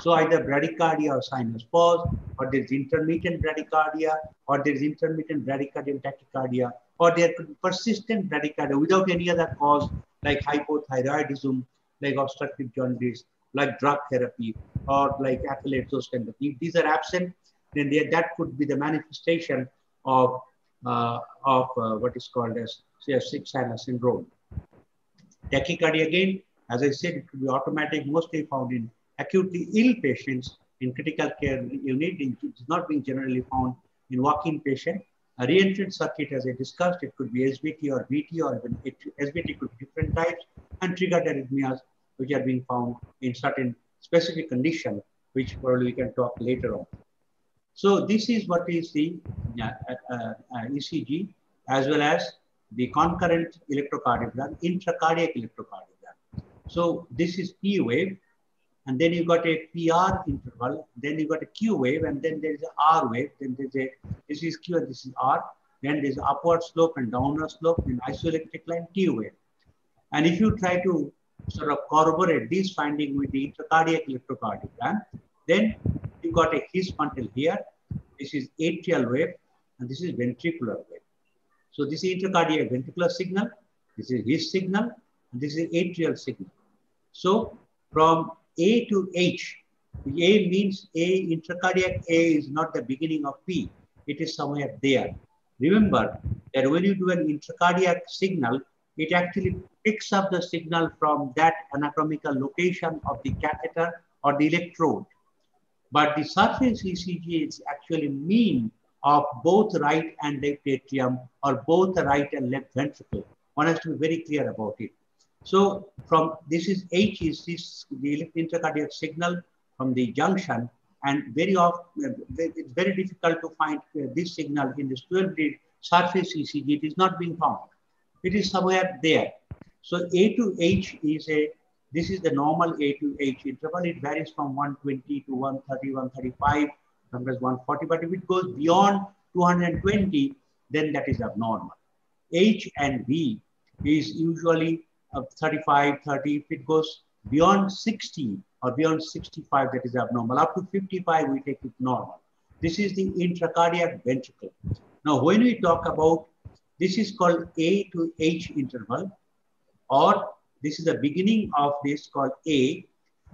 So either bradycardia or sinus pause, or there's intermittent bradycardia, or there's intermittent bradycardia and tachycardia, or there could be persistent bradycardia without any other cause, like hypothyroidism, like obstructive jaundice, like drug therapy, or like athletes, those kind of things. If these are absent, then that could be the manifestation of what is called as sick sinus syndrome. Tachycardia, again, as I said, it could be automatic, mostly found in acutely ill patients in critical care unit. It's not being generally found in walk-in patient. A re-entrant circuit, as I discussed, it could be SVT or VT, or even SVT could be different types, and triggered arrhythmias, which are being found in certain specific condition, which probably we can talk later on. So this is what is the ECG, as well as the concurrent electrocardiogram, intracardiac electrocardiogram. So this is P wave, and then you got a PR interval, then you got a Q wave, and then there is a R wave, then there's a, this is Q and this is R, then there's upward slope and downward slope, then isoelectric line, T wave. And if you try to sort of corroborate this finding with the intracardiac electrocardiogram, then you got a His until here, this is atrial wave, and this is ventricular wave. So this is intracardiac ventricular signal, this is His signal, and this is atrial signal. So from A to H, A means A, intracardiac A is not the beginning of P, it is somewhere there. Remember that when you do an intracardiac signal, it actually picks up the signal from that anatomical location of the catheter or the electrode. But the surface ECG is actually mean of both right and left atrium, or both the right and left ventricle. One has to be very clear about it. So from this is H is this, the intracardiac signal from the junction, and very often it's very difficult to find this signal in this 12-lead surface ECG. It is not being found. It is somewhere there. So A to H is a, this is the normal A to H interval. It varies from 120 to 130, 135, sometimes 140. But if it goes beyond 220, then that is abnormal. H and V is usually of 35, 30, if it goes beyond 60 or beyond 65, that is abnormal. Up to 55, we take it normal. This is the intracardiac ventricle. Now, when we talk about, this is called A to H interval, or this is the beginning of this called A.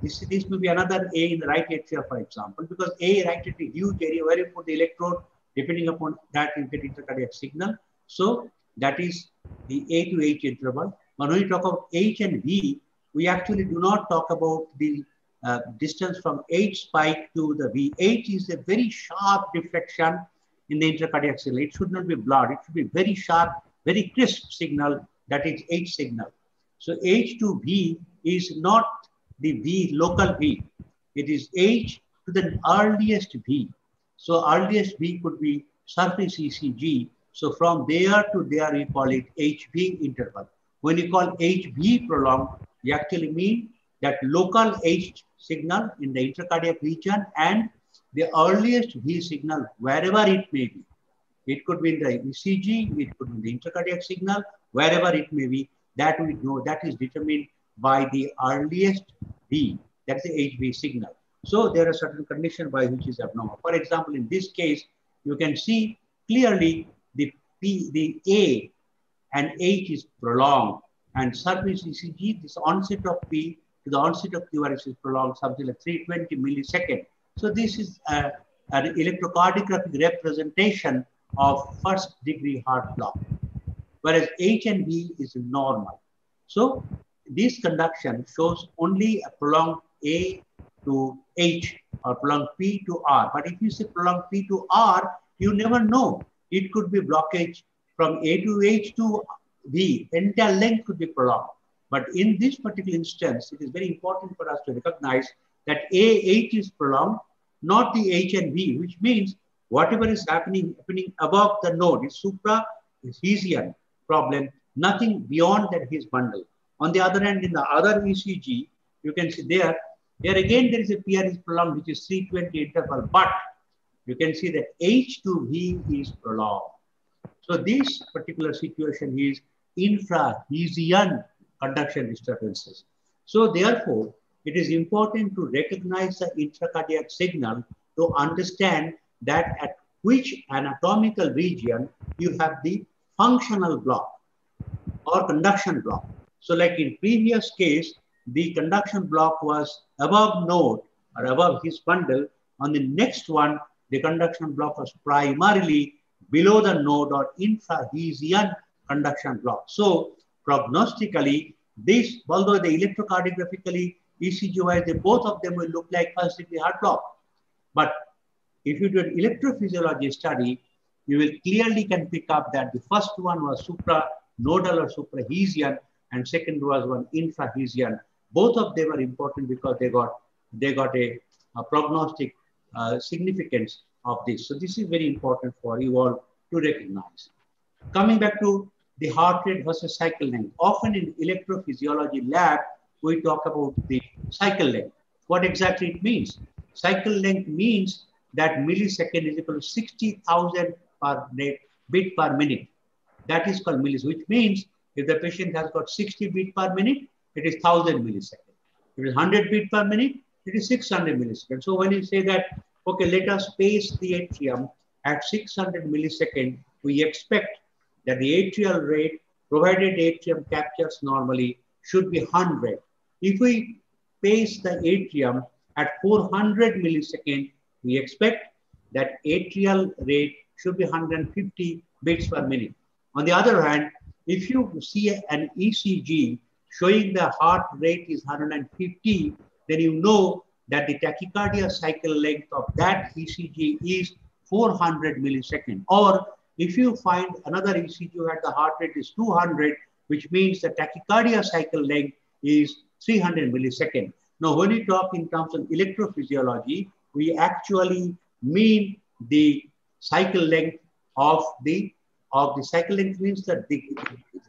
This may be another A in the right atrium, for example, because A right atrium is a huge area where you put the electrode, depending upon that, you get intracardiac signal. So that is the A to H interval. But when we talk about H and V, we actually do not talk about the distance from H spike to the V. H is a very sharp deflection in the intracardiac signal. It should not be blurred. It should be very sharp, very crisp signal. That is H signal. So H to V is not the V, local V. It is H to the earliest V. So earliest V could be surface ECG. So from there to there, we call it HV interval. When you call HV prolonged, you actually mean that local H signal in the intracardiac region and the earliest V signal, wherever it may be. It could be in the ECG, it could be in the intracardiac signal, wherever it may be. That we know that is determined by the earliest V, that's the HV signal. So there are certain conditions by which is abnormal. For example, in this case, you can see clearly the P, the A and H is prolonged, and surface ECG, this onset of P to the onset of QRS is prolonged, something like 320 milliseconds. So this is an electrocardiographic representation of first degree heart block, whereas H and V is normal. So this conduction shows only a prolonged A to H or prolonged P to R. But if you say prolonged P to R, you never know. It could be blockage from A to H to V. Entire length could be prolonged. But in this particular instance, it is very important for us to recognize that AH is prolonged, not the H and V, which means whatever is happening above the node is suprahesian problem, nothing beyond that His bundle. On the other hand, in the other ECG, you can see there again there is a PR is prolonged, which is 320 interval, but you can see that H to V is prolonged. So this particular situation is infrahesian conduction disturbances. So therefore, it is important to recognize the intracardiac signal to understand that at which anatomical region you have the functional block or conduction block. So like in previous case, the conduction block was above node or above His bundle. On the next one, the conduction block was primarily below the node or infrahesian conduction block. So prognostically, this, although the electrocardiographically, ECG-wise, both of them will look like first degree heart block. But if you do an electrophysiology study, you will clearly can pick up that the first one was supranodal or suprahesian, and second was one infrahesian. Both of them are important because they got a prognostic significance of this. So this is very important for you all to recognize. Coming back to the heart rate versus cycle length. Often in electrophysiology lab, we talk about the cycle length. What exactly it means? Cycle length means that millisecond is equal to 60,000 bit per minute. That is called millisecond, which means if the patient has got 60 bit per minute, it is 1000 milliseconds. If it is 100 bit per minute, it is 600 milliseconds. So when you say that, okay, let us pace the atrium at 600 milliseconds, we expect that the atrial rate, provided atrium captures normally, should be 100. If we pace the atrium at 400 milliseconds, we expect that atrial rate should be 150 beats per minute. On the other hand, if you see an ECG showing the heart rate is 150, then you know that the tachycardia cycle length of that ECG is 400 milliseconds. Or if you find another ECG where the heart rate is 200, which means the tachycardia cycle length is 300 milliseconds. Now, when we talk in terms of electrophysiology, we actually mean the cycle length of the cycle length means that the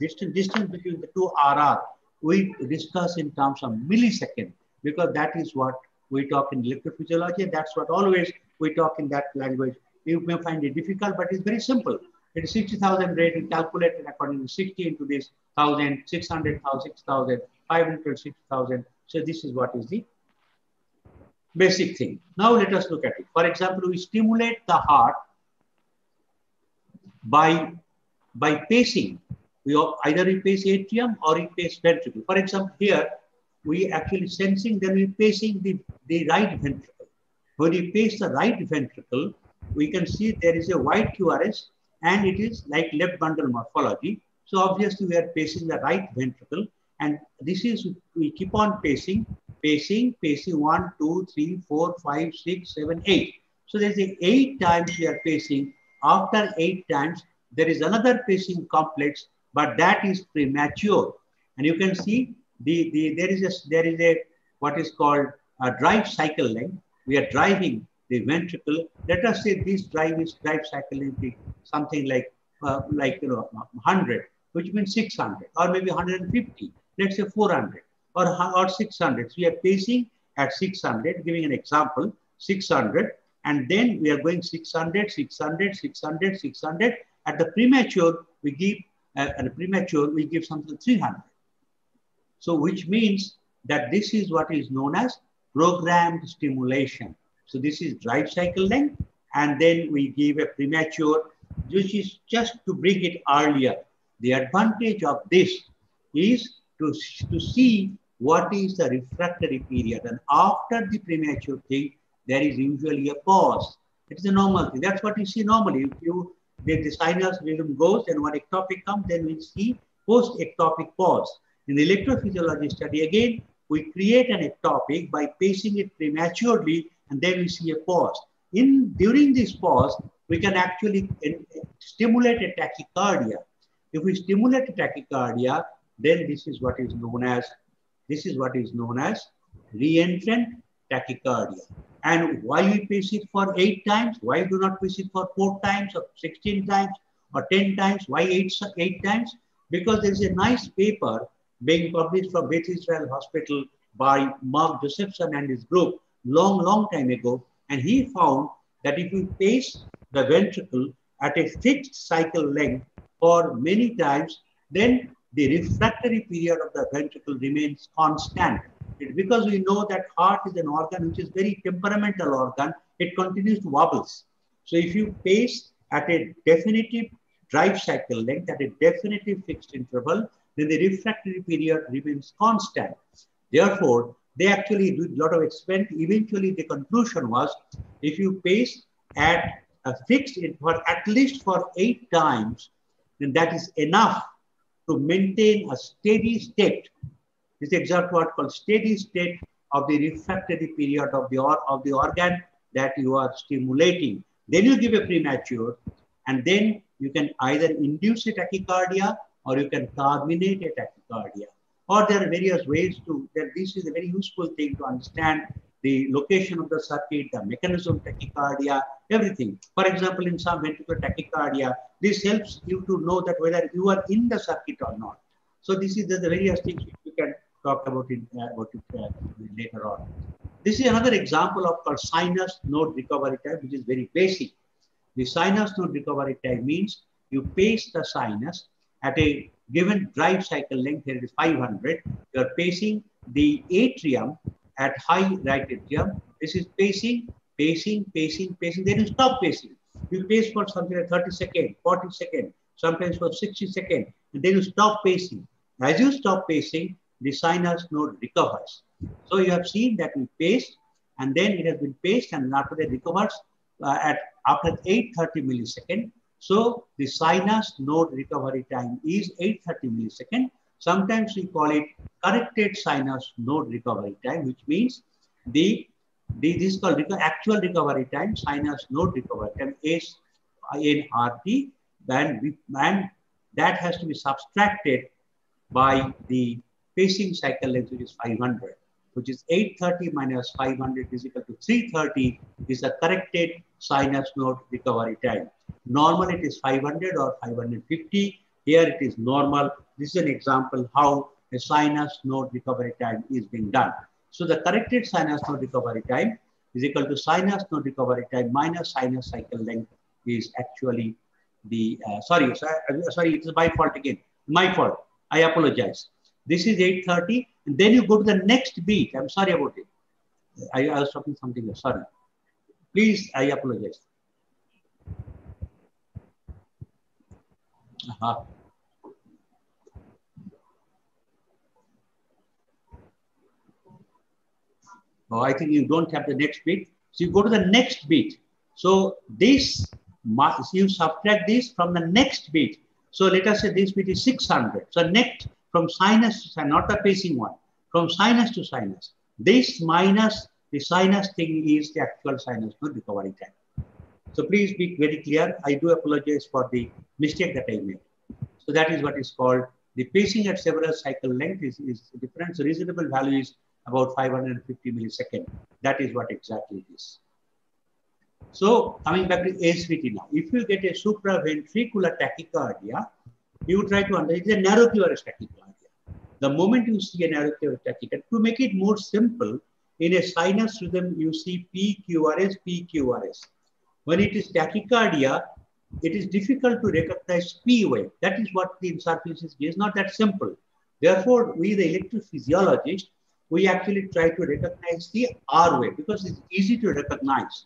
distance between the two RR we discuss in terms of millisecond, because that is what we talk in electrophysiology, and that's what always we talk in that language. You may find it difficult, but it's very simple. It is 60,000 rate, we calculate it according to 60 into this 1,000, 600,000, 6,000, 500, 6,000. So this is what is the basic thing. Now let us look at it. For example, we stimulate the heart by pacing. Either we pace atrium or we pace ventricle. For example, here we actually sensing, then we pacing the right ventricle. When we pace the right ventricle, we can see there is a wide QRS and it is like left bundle morphology. So obviously we are pacing the right ventricle, and this is, we keep on pacing 1, 2, 3, 4, 5, 6, 7, 8. So there's 8 times we are pacing. After 8 times, there is another pacing complex, but that is premature. And you can see there is a what is called a drive cycle length. We are driving the ventricle. Let us say this drive cycle length is something like 100, which means 600, or maybe 150. Let's say 400 or 600. So we are pacing at 600. Giving an example, 600. and then we are going 600, 600, 600, 600. At the premature, we give something 300. So which means that this is what is known as programmed stimulation. So this is drive cycle length, and then we give a premature, which is just to bring it earlier. The advantage of this is to see what is the refractory period, and after the premature thing, there is usually a pause. It's a normal thing. That's what you see normally. If you the sinus rhythm goes, and when ectopic comes, then we see post-ectopic pause. In the electrophysiology study, again, we create an ectopic by pacing it prematurely, and then we see a pause. During this pause, we can actually stimulate a tachycardia. If we stimulate a tachycardia, then this is what is known as reentrant tachycardia. And why we pace it for 8 times? Why do not pace it for 4 times or 16 times or 10 times? Why 8 times? Because there is a nice paper being published from Beth Israel Hospital by Mark Josephson and his group long time ago. And he found that if you pace the ventricle at a fixed cycle length for many times, then the refractory period of the ventricle remains constant. It's because we know that heart is an organ which is very temperamental organ. It continues to wobble. So if you pace at a definitive drive cycle length, at a definitive fixed interval, then the refractory period remains constant. Therefore, they actually did a lot of experiments. Eventually, the conclusion was, if you pace at a fixed interval at least for 8 times, then that is enough to maintain a steady state. This is the exact word called steady state of the refractory period of the organ that you are stimulating. Then you give a premature, and then you can either induce a tachycardia or you can terminate a tachycardia. Or there are various ways to, that this is a very useful thing to understand the location of the circuit, the mechanism of tachycardia, everything. For example, in some ventricular tachycardia, this helps you to know that whether you are in the circuit or not. So this is the various things you can talk about it later on. This is another example of called sinus node recovery type, which is very basic. The sinus node recovery type means you pace the sinus at a given drive cycle length, here it is 500. You are pacing the atrium at high right atrium. This is pacing. Then you stop pacing. You pace for something like 30 seconds, 40 seconds, sometimes for 60 seconds, and then you stop pacing. As you stop pacing, the sinus node recovers. So you have seen that we paced, and then it has been paced, and after that recovers after 830 milliseconds. So the sinus node recovery time is 830 milliseconds. Sometimes we call it corrected sinus node recovery time, which means this is called actual recovery time, sinus node recovery time, AVNRT, and that has to be subtracted by the pacing cycle length, which is 500, which is 830 minus 500 is equal to 330 is the corrected sinus node recovery time. Normal it is 500 or 550. Here it is normal. This is an example how a sinus node recovery time is being done. So the corrected sinus node recovery time is equal to sinus node recovery time minus sinus cycle length is actually the, sorry, it is my fault again. My fault. I apologize. This is 830, and then you go to the next beat. I'm sorry about it. I was talking something else. Sorry. Please, I apologize. Oh, I think you don't have the next beat. So you go to the next beat. So this, you subtract this from the next beat. So let us say this beat is 600. So next, from sinus to sinus, not the pacing one, from sinus to sinus. This minus the sinus thing is the actual sinus node recovery time. So please be very clear. I do apologize for the mistake that I made. So that is what is called the pacing at several cycle length is different. So reasonable value is about 550 milliseconds. That is what exactly it is. So coming back to SVT now. If you get a supraventricular tachycardia, you try to understand it's a narrow cavernous tachycardia. The moment you see a narrow cavernous tachycardia, to make it more simple, In a sinus rhythm, you see PQRS, PQRS. When it is tachycardia, it is difficult to recognize P wave. That is what the insufficiency is. Not that simple. Therefore, we, the electrophysiologists, we actually try to recognize the R wave because it's easy to recognize.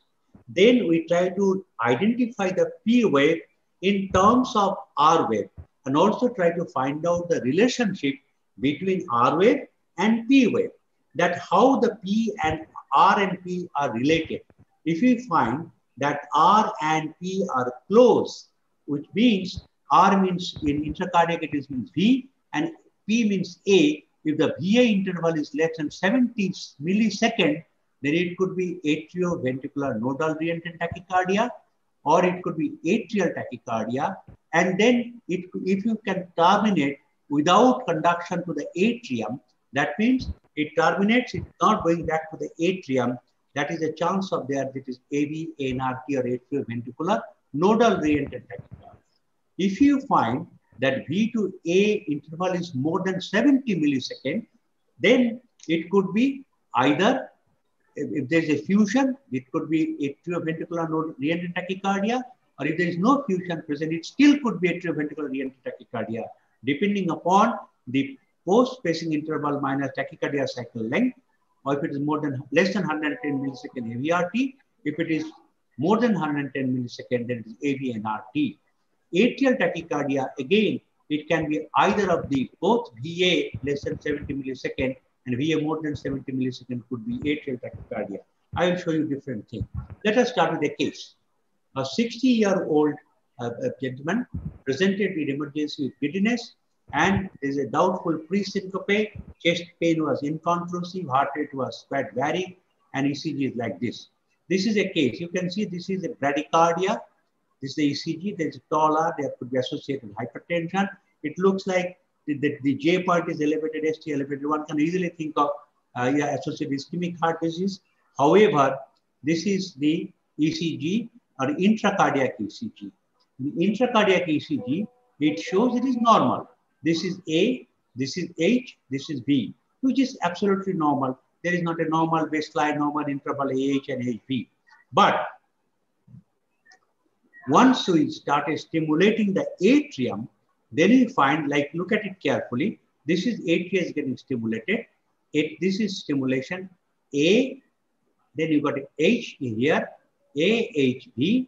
Then we try to identify the P wave in terms of R wave and also try to find out the relationship between R wave and P wave, that how the P and R and P are related. If we find that R and P are close, which means R means in intracardiac it is means V and P means A. If the VA interval is less than 70 milliseconds, then it could be atrioventricular nodal reentry tachycardia, or it could be atrial tachycardia. And then if you can terminate without conduction to the atrium, that means it terminates, it's not going back to the atrium. That is a chance of there that is AVNRT or atrioventricular nodal reentry tachycardia. If you find that V to A interval is more than 70 milliseconds, then it could be either, if there is a fusion, it could be atrioventricular nodal reentry tachycardia, or if there is no fusion present, it still could be atrioventricular reentry tachycardia, depending upon the post-pacing interval minus tachycardia cycle length, or if it is less than 110 millisecond AVRT. If it is more than 110 millisecond, then it is AVNRT. Atrial tachycardia, again, it can be either of the both VA less than 70 millisecond and VA more than 70 millisecond could be atrial tachycardia. I will show you different things. Let us start with a case. A 60-year-old gentleman presented with emergency with giddiness, and there is a doubtful pre-syncope, chest pain was inconclusive, heart rate was quite varying, and ECG is like this. This is a case. You can see this is a bradycardia. This is the ECG. There is a tall R. There could be associated hypertension. It looks like the J part is elevated, ST elevated. One can easily think of associated ischemic heart disease. However, this is the ECG or intracardiac ECG. The intracardiac ECG, it shows it is normal. This is A, this is H, this is B, which is absolutely normal. There is not a normal baseline, normal interval AH and HB. But once we started stimulating the atrium, then we find, like, look at it carefully. This is atria is getting stimulated. This is stimulation A, then you got H here, A, H, B.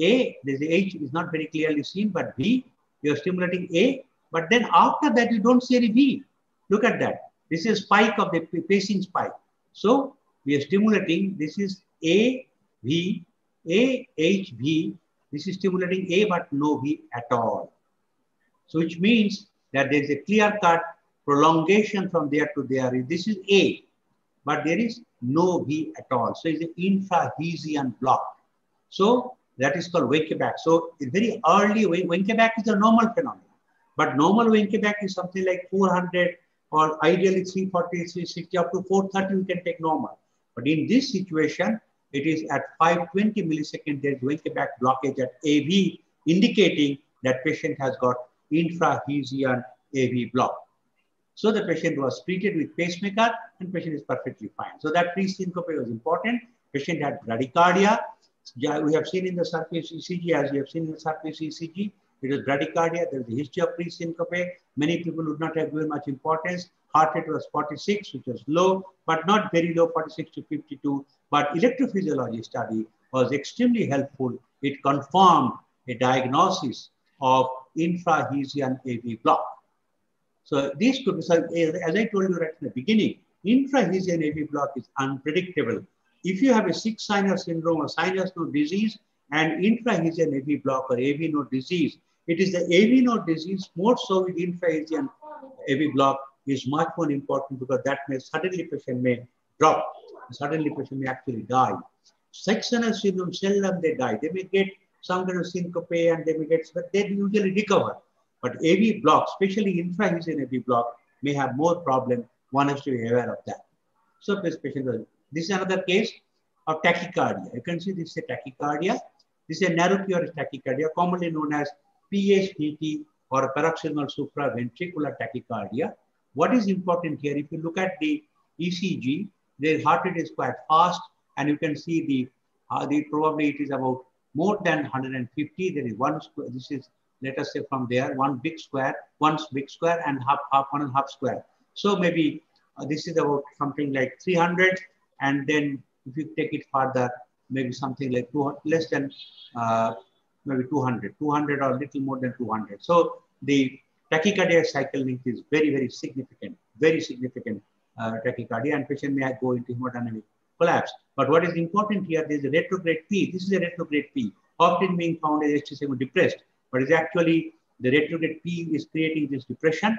A, this H is not very clearly seen, but B, you are stimulating A. But then after that, you don't see any V. Look at that. This is spike of the pacing spike. So we are stimulating. This is A, V, A, H, V. This is stimulating A, but no V at all. So which means that there is a clear-cut prolongation from there to there. This is A, but there is no V at all. So it's an infrahesian block. So that is called Winkeback. So it's very early. Winkeback is a normal phenomenon. But normal Winkeback is something like 400 or ideally 340, 360, up to 430 you can take normal. But in this situation, it is at 520 millisecond there is Winkeback blockage at AV, indicating that patient has got infrahesian AV block. So the patient was treated with pacemaker and patient is perfectly fine. So that pre-syncope was important. Patient had bradycardia. We have seen in the surface ECG, as we have seen in the surface ECG, it was bradycardia. There was a history of pre-syncope. Many people would not have given much importance. Heart rate was 46, which was low, but not very low, 46 to 52. But electrophysiology study was extremely helpful. It confirmed a diagnosis of infrahesian AV block. So this could be, as I told you right in the beginning, infrahesian AV block is unpredictable. If you have a sixth sinus syndrome or sinus node disease and infrahesian AV block or AV node disease, it is the AV node disease, more so with infrahesian AV block, is much more important because that may suddenly patient may drop. Suddenly patient may actually die. Sixth sinus syndrome, seldom they die. They may get some kind of syncope and they may get, but they usually recover. But AV block, especially infrahesian AV block, may have more problem. One has to be aware of that. So this patient, this is another case of tachycardia. You can see this is a tachycardia. This is a narrowcoronary tachycardia, commonly known as PSVT or paroxysmal supraventricular tachycardia. What is important here, if you look at the ECG, their heart rate is quite fast, and you can see the probably it is about more than 150. There is one square. This is, let us say, from there one big square and one and a half square. So maybe this is about something like 300, and then if you take it further, maybe something like less than maybe 200 or little more than 200. So the tachycardia cycle length is very, very significant tachycardia, and patient may go into hemodynamic collapse. But what is important here, there is a retrograde P. This is a retrograde P, often being found as HCM depressed, but is actually the retrograde P is creating this depression,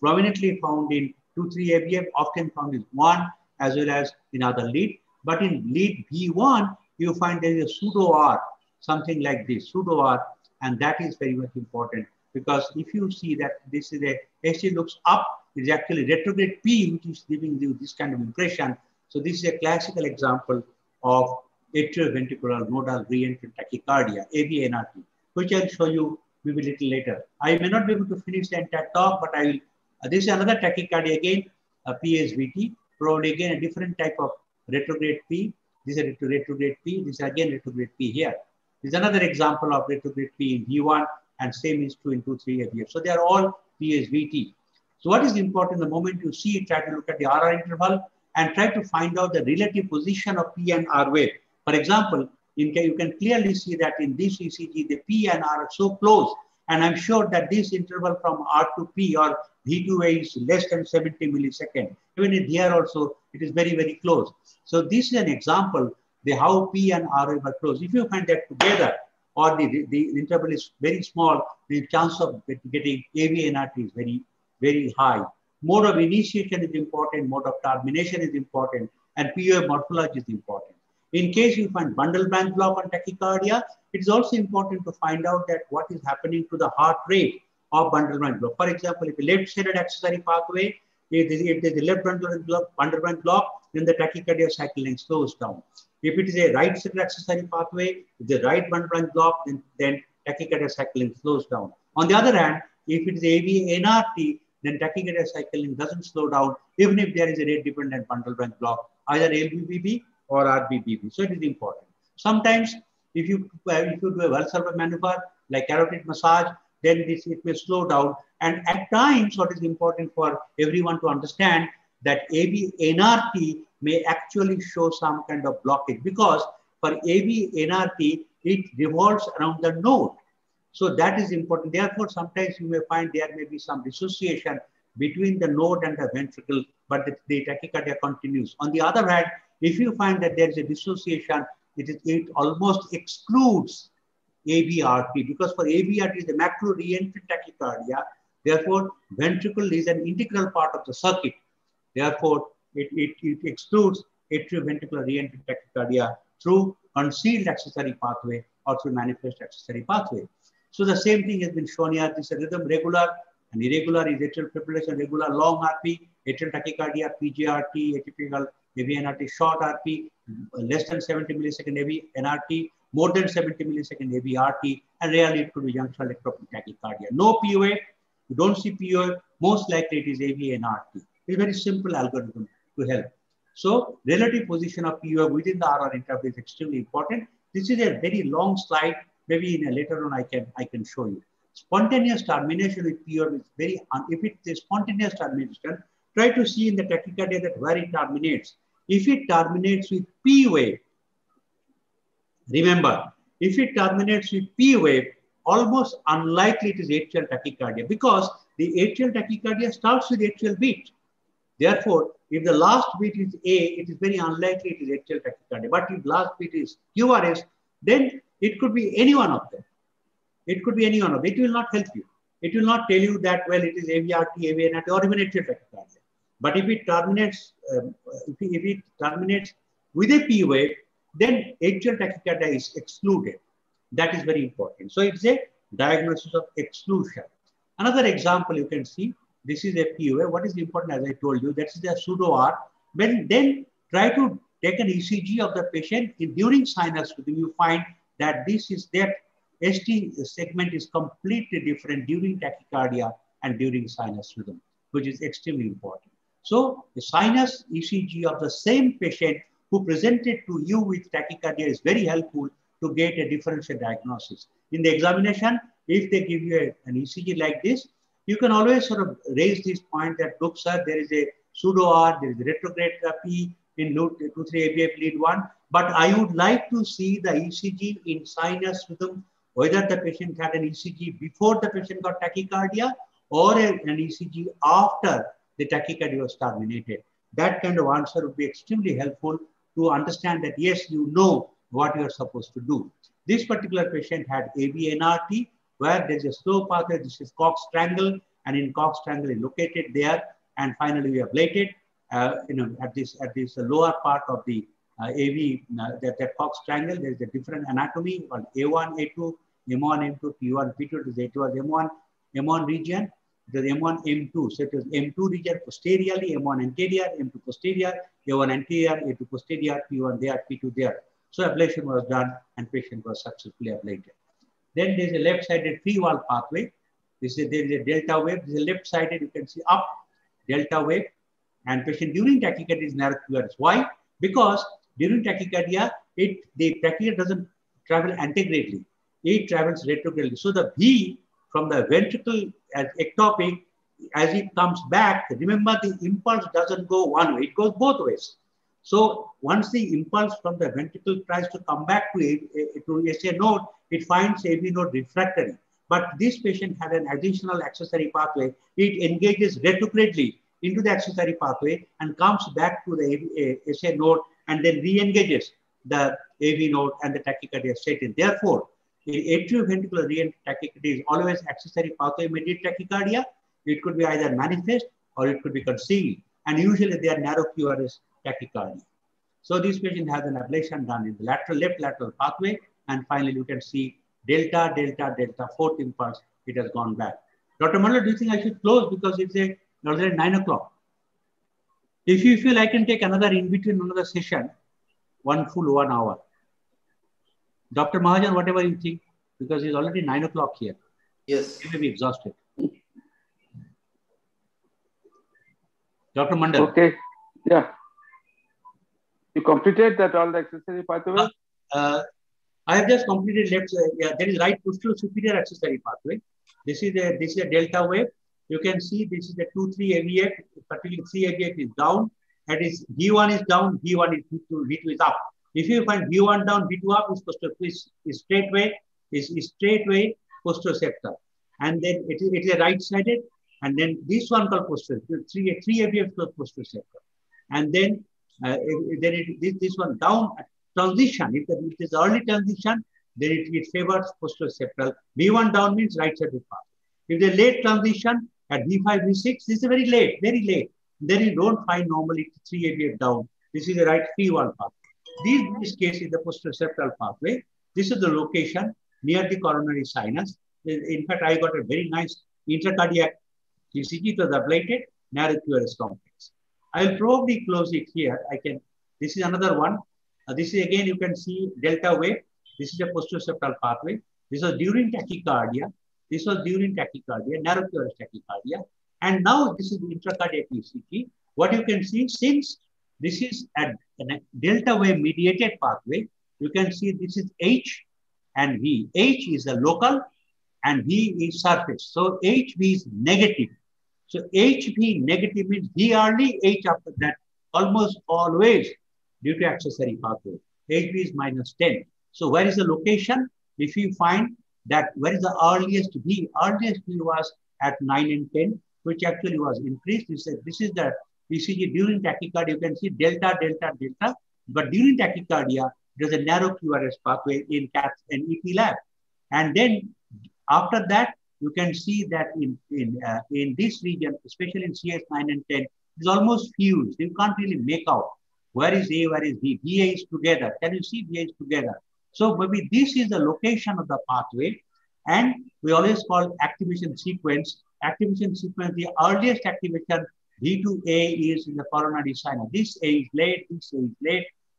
prominently found in 2,3 ABM, often found in 1 as well as in other lead. But in lead V1, you find there is a pseudo R, something like this, pseudo R, and that is very much important, because if you see that this is a HC looks up, it is actually retrograde P which is giving you this kind of impression. So this is a classical example of atrioventricular nodal re-entrant tachycardia, AVNRT, which I'll show you maybe a little later. I may not be able to finish the entire talk, but I will. This is another tachycardia again, a PSVT, probably again a different type of retrograde P. This is a retrograde P. This is again retrograde P here. This is another example of retrograde P in V1, and same is true in 2,3 ABF. So they are all PSVT. So what is important, the moment you see it, try to look at the RR interval and try to find out the relative position of P and R wave. For example, you can clearly see that in this ECG, the P and R are so close. And I'm sure that this interval from R to P or V2A is less than 70 milliseconds. Even here also, it is very, very close. So this is an example of how P and R wave are close. If you find that together, or the interval is very small, the chance of getting AVNRT is very, very high. Mode of initiation is important, mode of termination is important, and PA morphology is important. In case you find bundle branch block and tachycardia, it is also important to find out that what is happening to the heart rate of bundle branch block. For example, if the left-sided accessory pathway, if there is a left bundle branch block, then the tachycardia cycle length slows down. If it is a right-sided accessory pathway, if the right bundle branch block, then tachycardia cycle length slows down. On the other hand, if it is AVNRT, then tachycardia cycle length doesn't slow down, even if there is a rate-dependent bundle branch block, either LVBB or RBBB. So it is important. Sometimes, if you do a valsalva maneuver like carotid massage, then it may slow down. And at times, what is important for everyone to understand that AVNRT may actually show some kind of blockage, because for AVNRT, it revolves around the node. So that is important. Therefore, sometimes you may find there may be some dissociation between the node and the ventricle, but the tachycardia continues. On the other hand, if you find that there is a dissociation, it almost excludes AVRT, because for AVRT is the macro re-entrant tachycardia. Therefore, ventricle is an integral part of the circuit. Therefore, it excludes atrioventricular re-entrant tachycardia through concealed accessory pathway or through manifest accessory pathway. So the same thing has been shown here. This is a rhythm, regular and irregular is atrial fibrillation, regular long RP, atrial tachycardia, PJRT, atypical AVNRT, short RP, less than 70 millisecond AVNRT, more than 70 millisecond AVRT, and rarely it could be junctional electropneumatic tachycardia. No POA, you don't see POA, most likely it is AVNRT. It's a very simple algorithm to help. So relative position of POA within the RR interval is extremely important. This is a very long slide. Maybe later on I can show you. Spontaneous termination with POA is very, if it is spontaneous termination, try to see in the tachycardia that where it terminates. If it terminates with P wave, remember, if it terminates with P wave, almost unlikely it is atrial tachycardia, because the atrial tachycardia starts with atrial beat. Therefore, if the last beat is A, it is very unlikely it is atrial tachycardia. But if last beat is QRS, then it could be any one of them. It could be any one of them. It will not help you. It will not tell you that, well, it is AVRT, AVNRT, or even atrial tachycardia. But if it terminates with a P wave, then atrial tachycardia is excluded. That is very important. So it's a diagnosis of exclusion. Another example you can see, this is a P wave. What is important, as I told you, that is the pseudo R. Then try to take an ECG of the patient during sinus rhythm. You find that this is that ST segment is completely different during tachycardia and during sinus rhythm, which is extremely important. So the sinus ECG of the same patient who presented to you with tachycardia is very helpful to get a differential diagnosis. In the examination, if they give you an ECG like this, you can always sort of raise this point that, look, sir, there is a pseudo-R, there is a retrograde P in loop 2-3 ABF lead 1, but I would like to see the ECG in sinus rhythm, whether the patient had an ECG before the patient got tachycardia or an ECG after the tachycardia was terminated. That kind of answer would be extremely helpful to understand that, yes, you know what you are supposed to do. This particular patient had AVNRT, where there is a slow pathway. This is Cox triangle, and in Cox triangle is located there. And finally, we ablated, at this lower part of the AV, that Cox triangle. There is a different anatomy called A1, A2, M1, M2, P1, P2. It is A2 as M1 region. It is M1, M2. So it is M2 region posteriorly, M1 anterior, M2 posterior, A1 anterior, A2 posterior, P1 there, P2 there. So ablation was done and patient was successfully ablated. Then there is a left-sided free wall pathway. There is a delta wave. This is left-sided, you can see up, delta wave. And patient during tachycardia is narrow-QRS. Why? Because during tachycardia, the tachycardia doesn't travel anterogradely. It travels retrogradely. So the V from the ventricle as ectopic, as it comes back, remember the impulse doesn't go one way. It goes both ways. So once the impulse from the ventricle tries to come back to SA node, it finds AV node refractory. But this patient had an additional accessory pathway. It engages retrogradely into the accessory pathway and comes back to the SA node and then re-engages the AV node and the tachycardia set in. Therefore, atrioventricular tachycardia is always accessory pathway mediated tachycardia. It could be either manifest or it could be concealed. And usually they are narrow QRS tachycardia. So this patient has an ablation done in the lateral, left lateral pathway, and finally you can see delta, delta, delta, fourth impulse, it has gone back. Dr. Mandal, do you think I should close because it's already 9 o'clock? If you feel I can take another another session, one full 1 hour. Dr. Mahajan, whatever you think, because it's already 9 o'clock here. Yes. You may be exhausted. Dr. Mandal. Okay. Yeah. You completed that all the accessory pathway? I have just completed left. There is right posterior superior accessory pathway. This is a delta wave. You can see this is a 2-3 AVF. Particularly 3 AVF is down. That is V1 is down. V1 is V2 is up. If you find V1 down, V2 up is posterior is straight way posterior septal, and then it is a right sided, and then this one called posterior 3 AVF called posterior septal, and then. This one down at transition. If it is early transition, then it favors posterior septal. V1 down means right sided path. If the late transition at V5, V6, this is very late, very late. Then you don't find normally 3 AVF down. This is the right free wall path. This case is the posterior septal pathway. This is the location near the coronary sinus. In fact, I got a very nice intracardiac ECG to the ablated narrow QRS complex. I'll probably close it here. This is another one. This is again, you can see delta wave. This is a posterior septal pathway. This was during tachycardia. Narrow QRS tachycardia. And now this is the intracardiac ECG. What you can see, since this is a delta wave mediated pathway, you can see this is H and V. H is the local and V is surface. So HV is negative. So HV negative means V early, H after that, almost always due to accessory pathway. HV is minus 10. So where is the location? If you find that where is the earliest V? Earliest V was at 9 and 10, which actually was increased. This is the ECG during tachycardia. You can see delta, delta, delta. But during tachycardia, there's a narrow QRS pathway in CATS and EP lab. And then after that, you can see that in this region, especially in CS9 and 10, is almost fused. You can't really make out where is A, where is B. BA is together. Can you see BA is together? So maybe this is the location of the pathway, and we always call activation sequence. Activation sequence, the earliest activation V2A is in the coronary sinus. This A is late,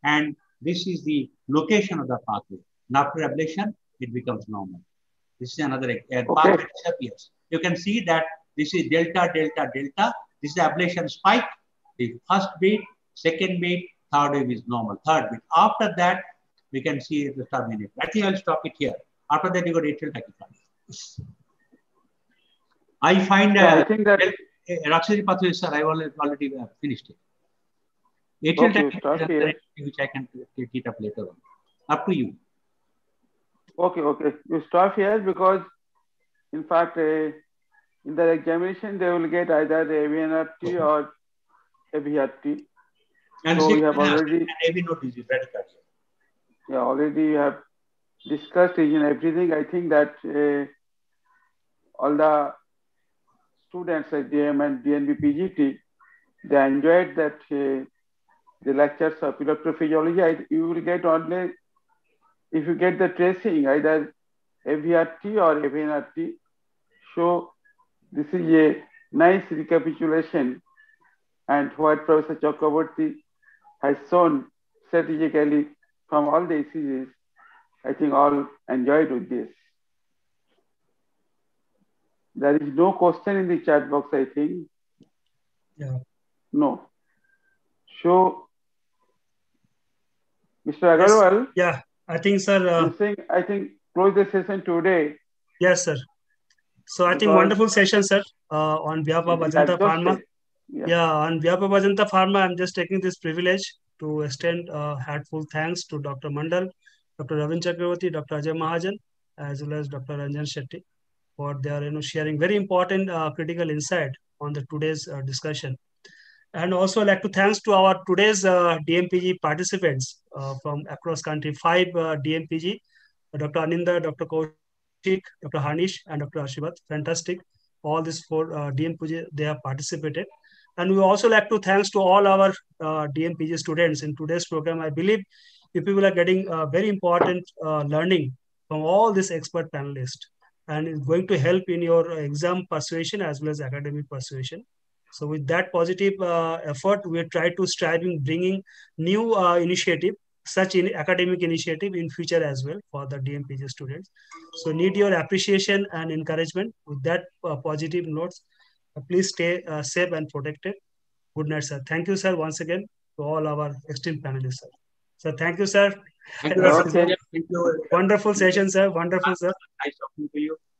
and this is the location of the pathway. And after ablation, it becomes normal. This is another pathway disappears. You can see that this is delta, delta, delta. This is the ablation spike. is first beat, second beat, third wave is normal, third beat. After that, we can see the terminator. Actually, I'll stop it here. After that, you got atrial tachycardia. I find I think that Rakshari Pathway, sir, I've already finished it. Atrial tachycardia, which I can take it up later on. Up to you. Okay, okay. You stop here because, in fact, in the examination, they will get either AVNRT or AVRT. And so we have already AVNRT disease, bradycardia. Yeah, already you have discussed it in everything. I think that all the students at DM and DNB PGT, they enjoyed that the lectures of electrophysiology. You will get only if you get the tracing either AVRT or AVNRT. So this is a nice recapitulation and what Professor Chakraborty has shown strategically from all the ECGs. I think all enjoyed with this. There is no question in the chat box, I think. Yeah. No. So, Mr. Agarwal. Yes. Yeah, I think, sir. I think close the session today. Yes, sir. So I think wonderful session, sir, on behalf of Ajanta Pharma. Yeah. On behalf of Ajanta Pharma, I'm just taking this privilege to extend heartfelt thanks to Dr. Mandal, Dr. Rabin Chakraborty, Dr. Ajay Mahajan, as well as Dr. Ranjan Shetty for their sharing very important critical insight on the today's discussion. And also I'd like to thanks to our today's DMPG participants from across country, 5 DMPG, Dr. Aninda, Dr. Kausik, Dr. Harish and Dr. Ashivat. Fantastic. All these 4 DMPG, they have participated. And we also like to thanks to all our DMPG students in today's program. I believe you people are getting very important learning from all these expert panelists. And it's going to help in your exam persuasion as well as academic persuasion. So with that positive effort, we try to strive in bringing new initiative, such in academic initiative in future as well for the DMPG students. So need your appreciation and encouragement. With that positive notes, please stay safe and protected. Good night, sir. Thank you, sir, once again to all our esteemed panelists, sir. So thank you, sir. Thank you. Wonderful session, sir. Wonderful, sir. Nice talking to you.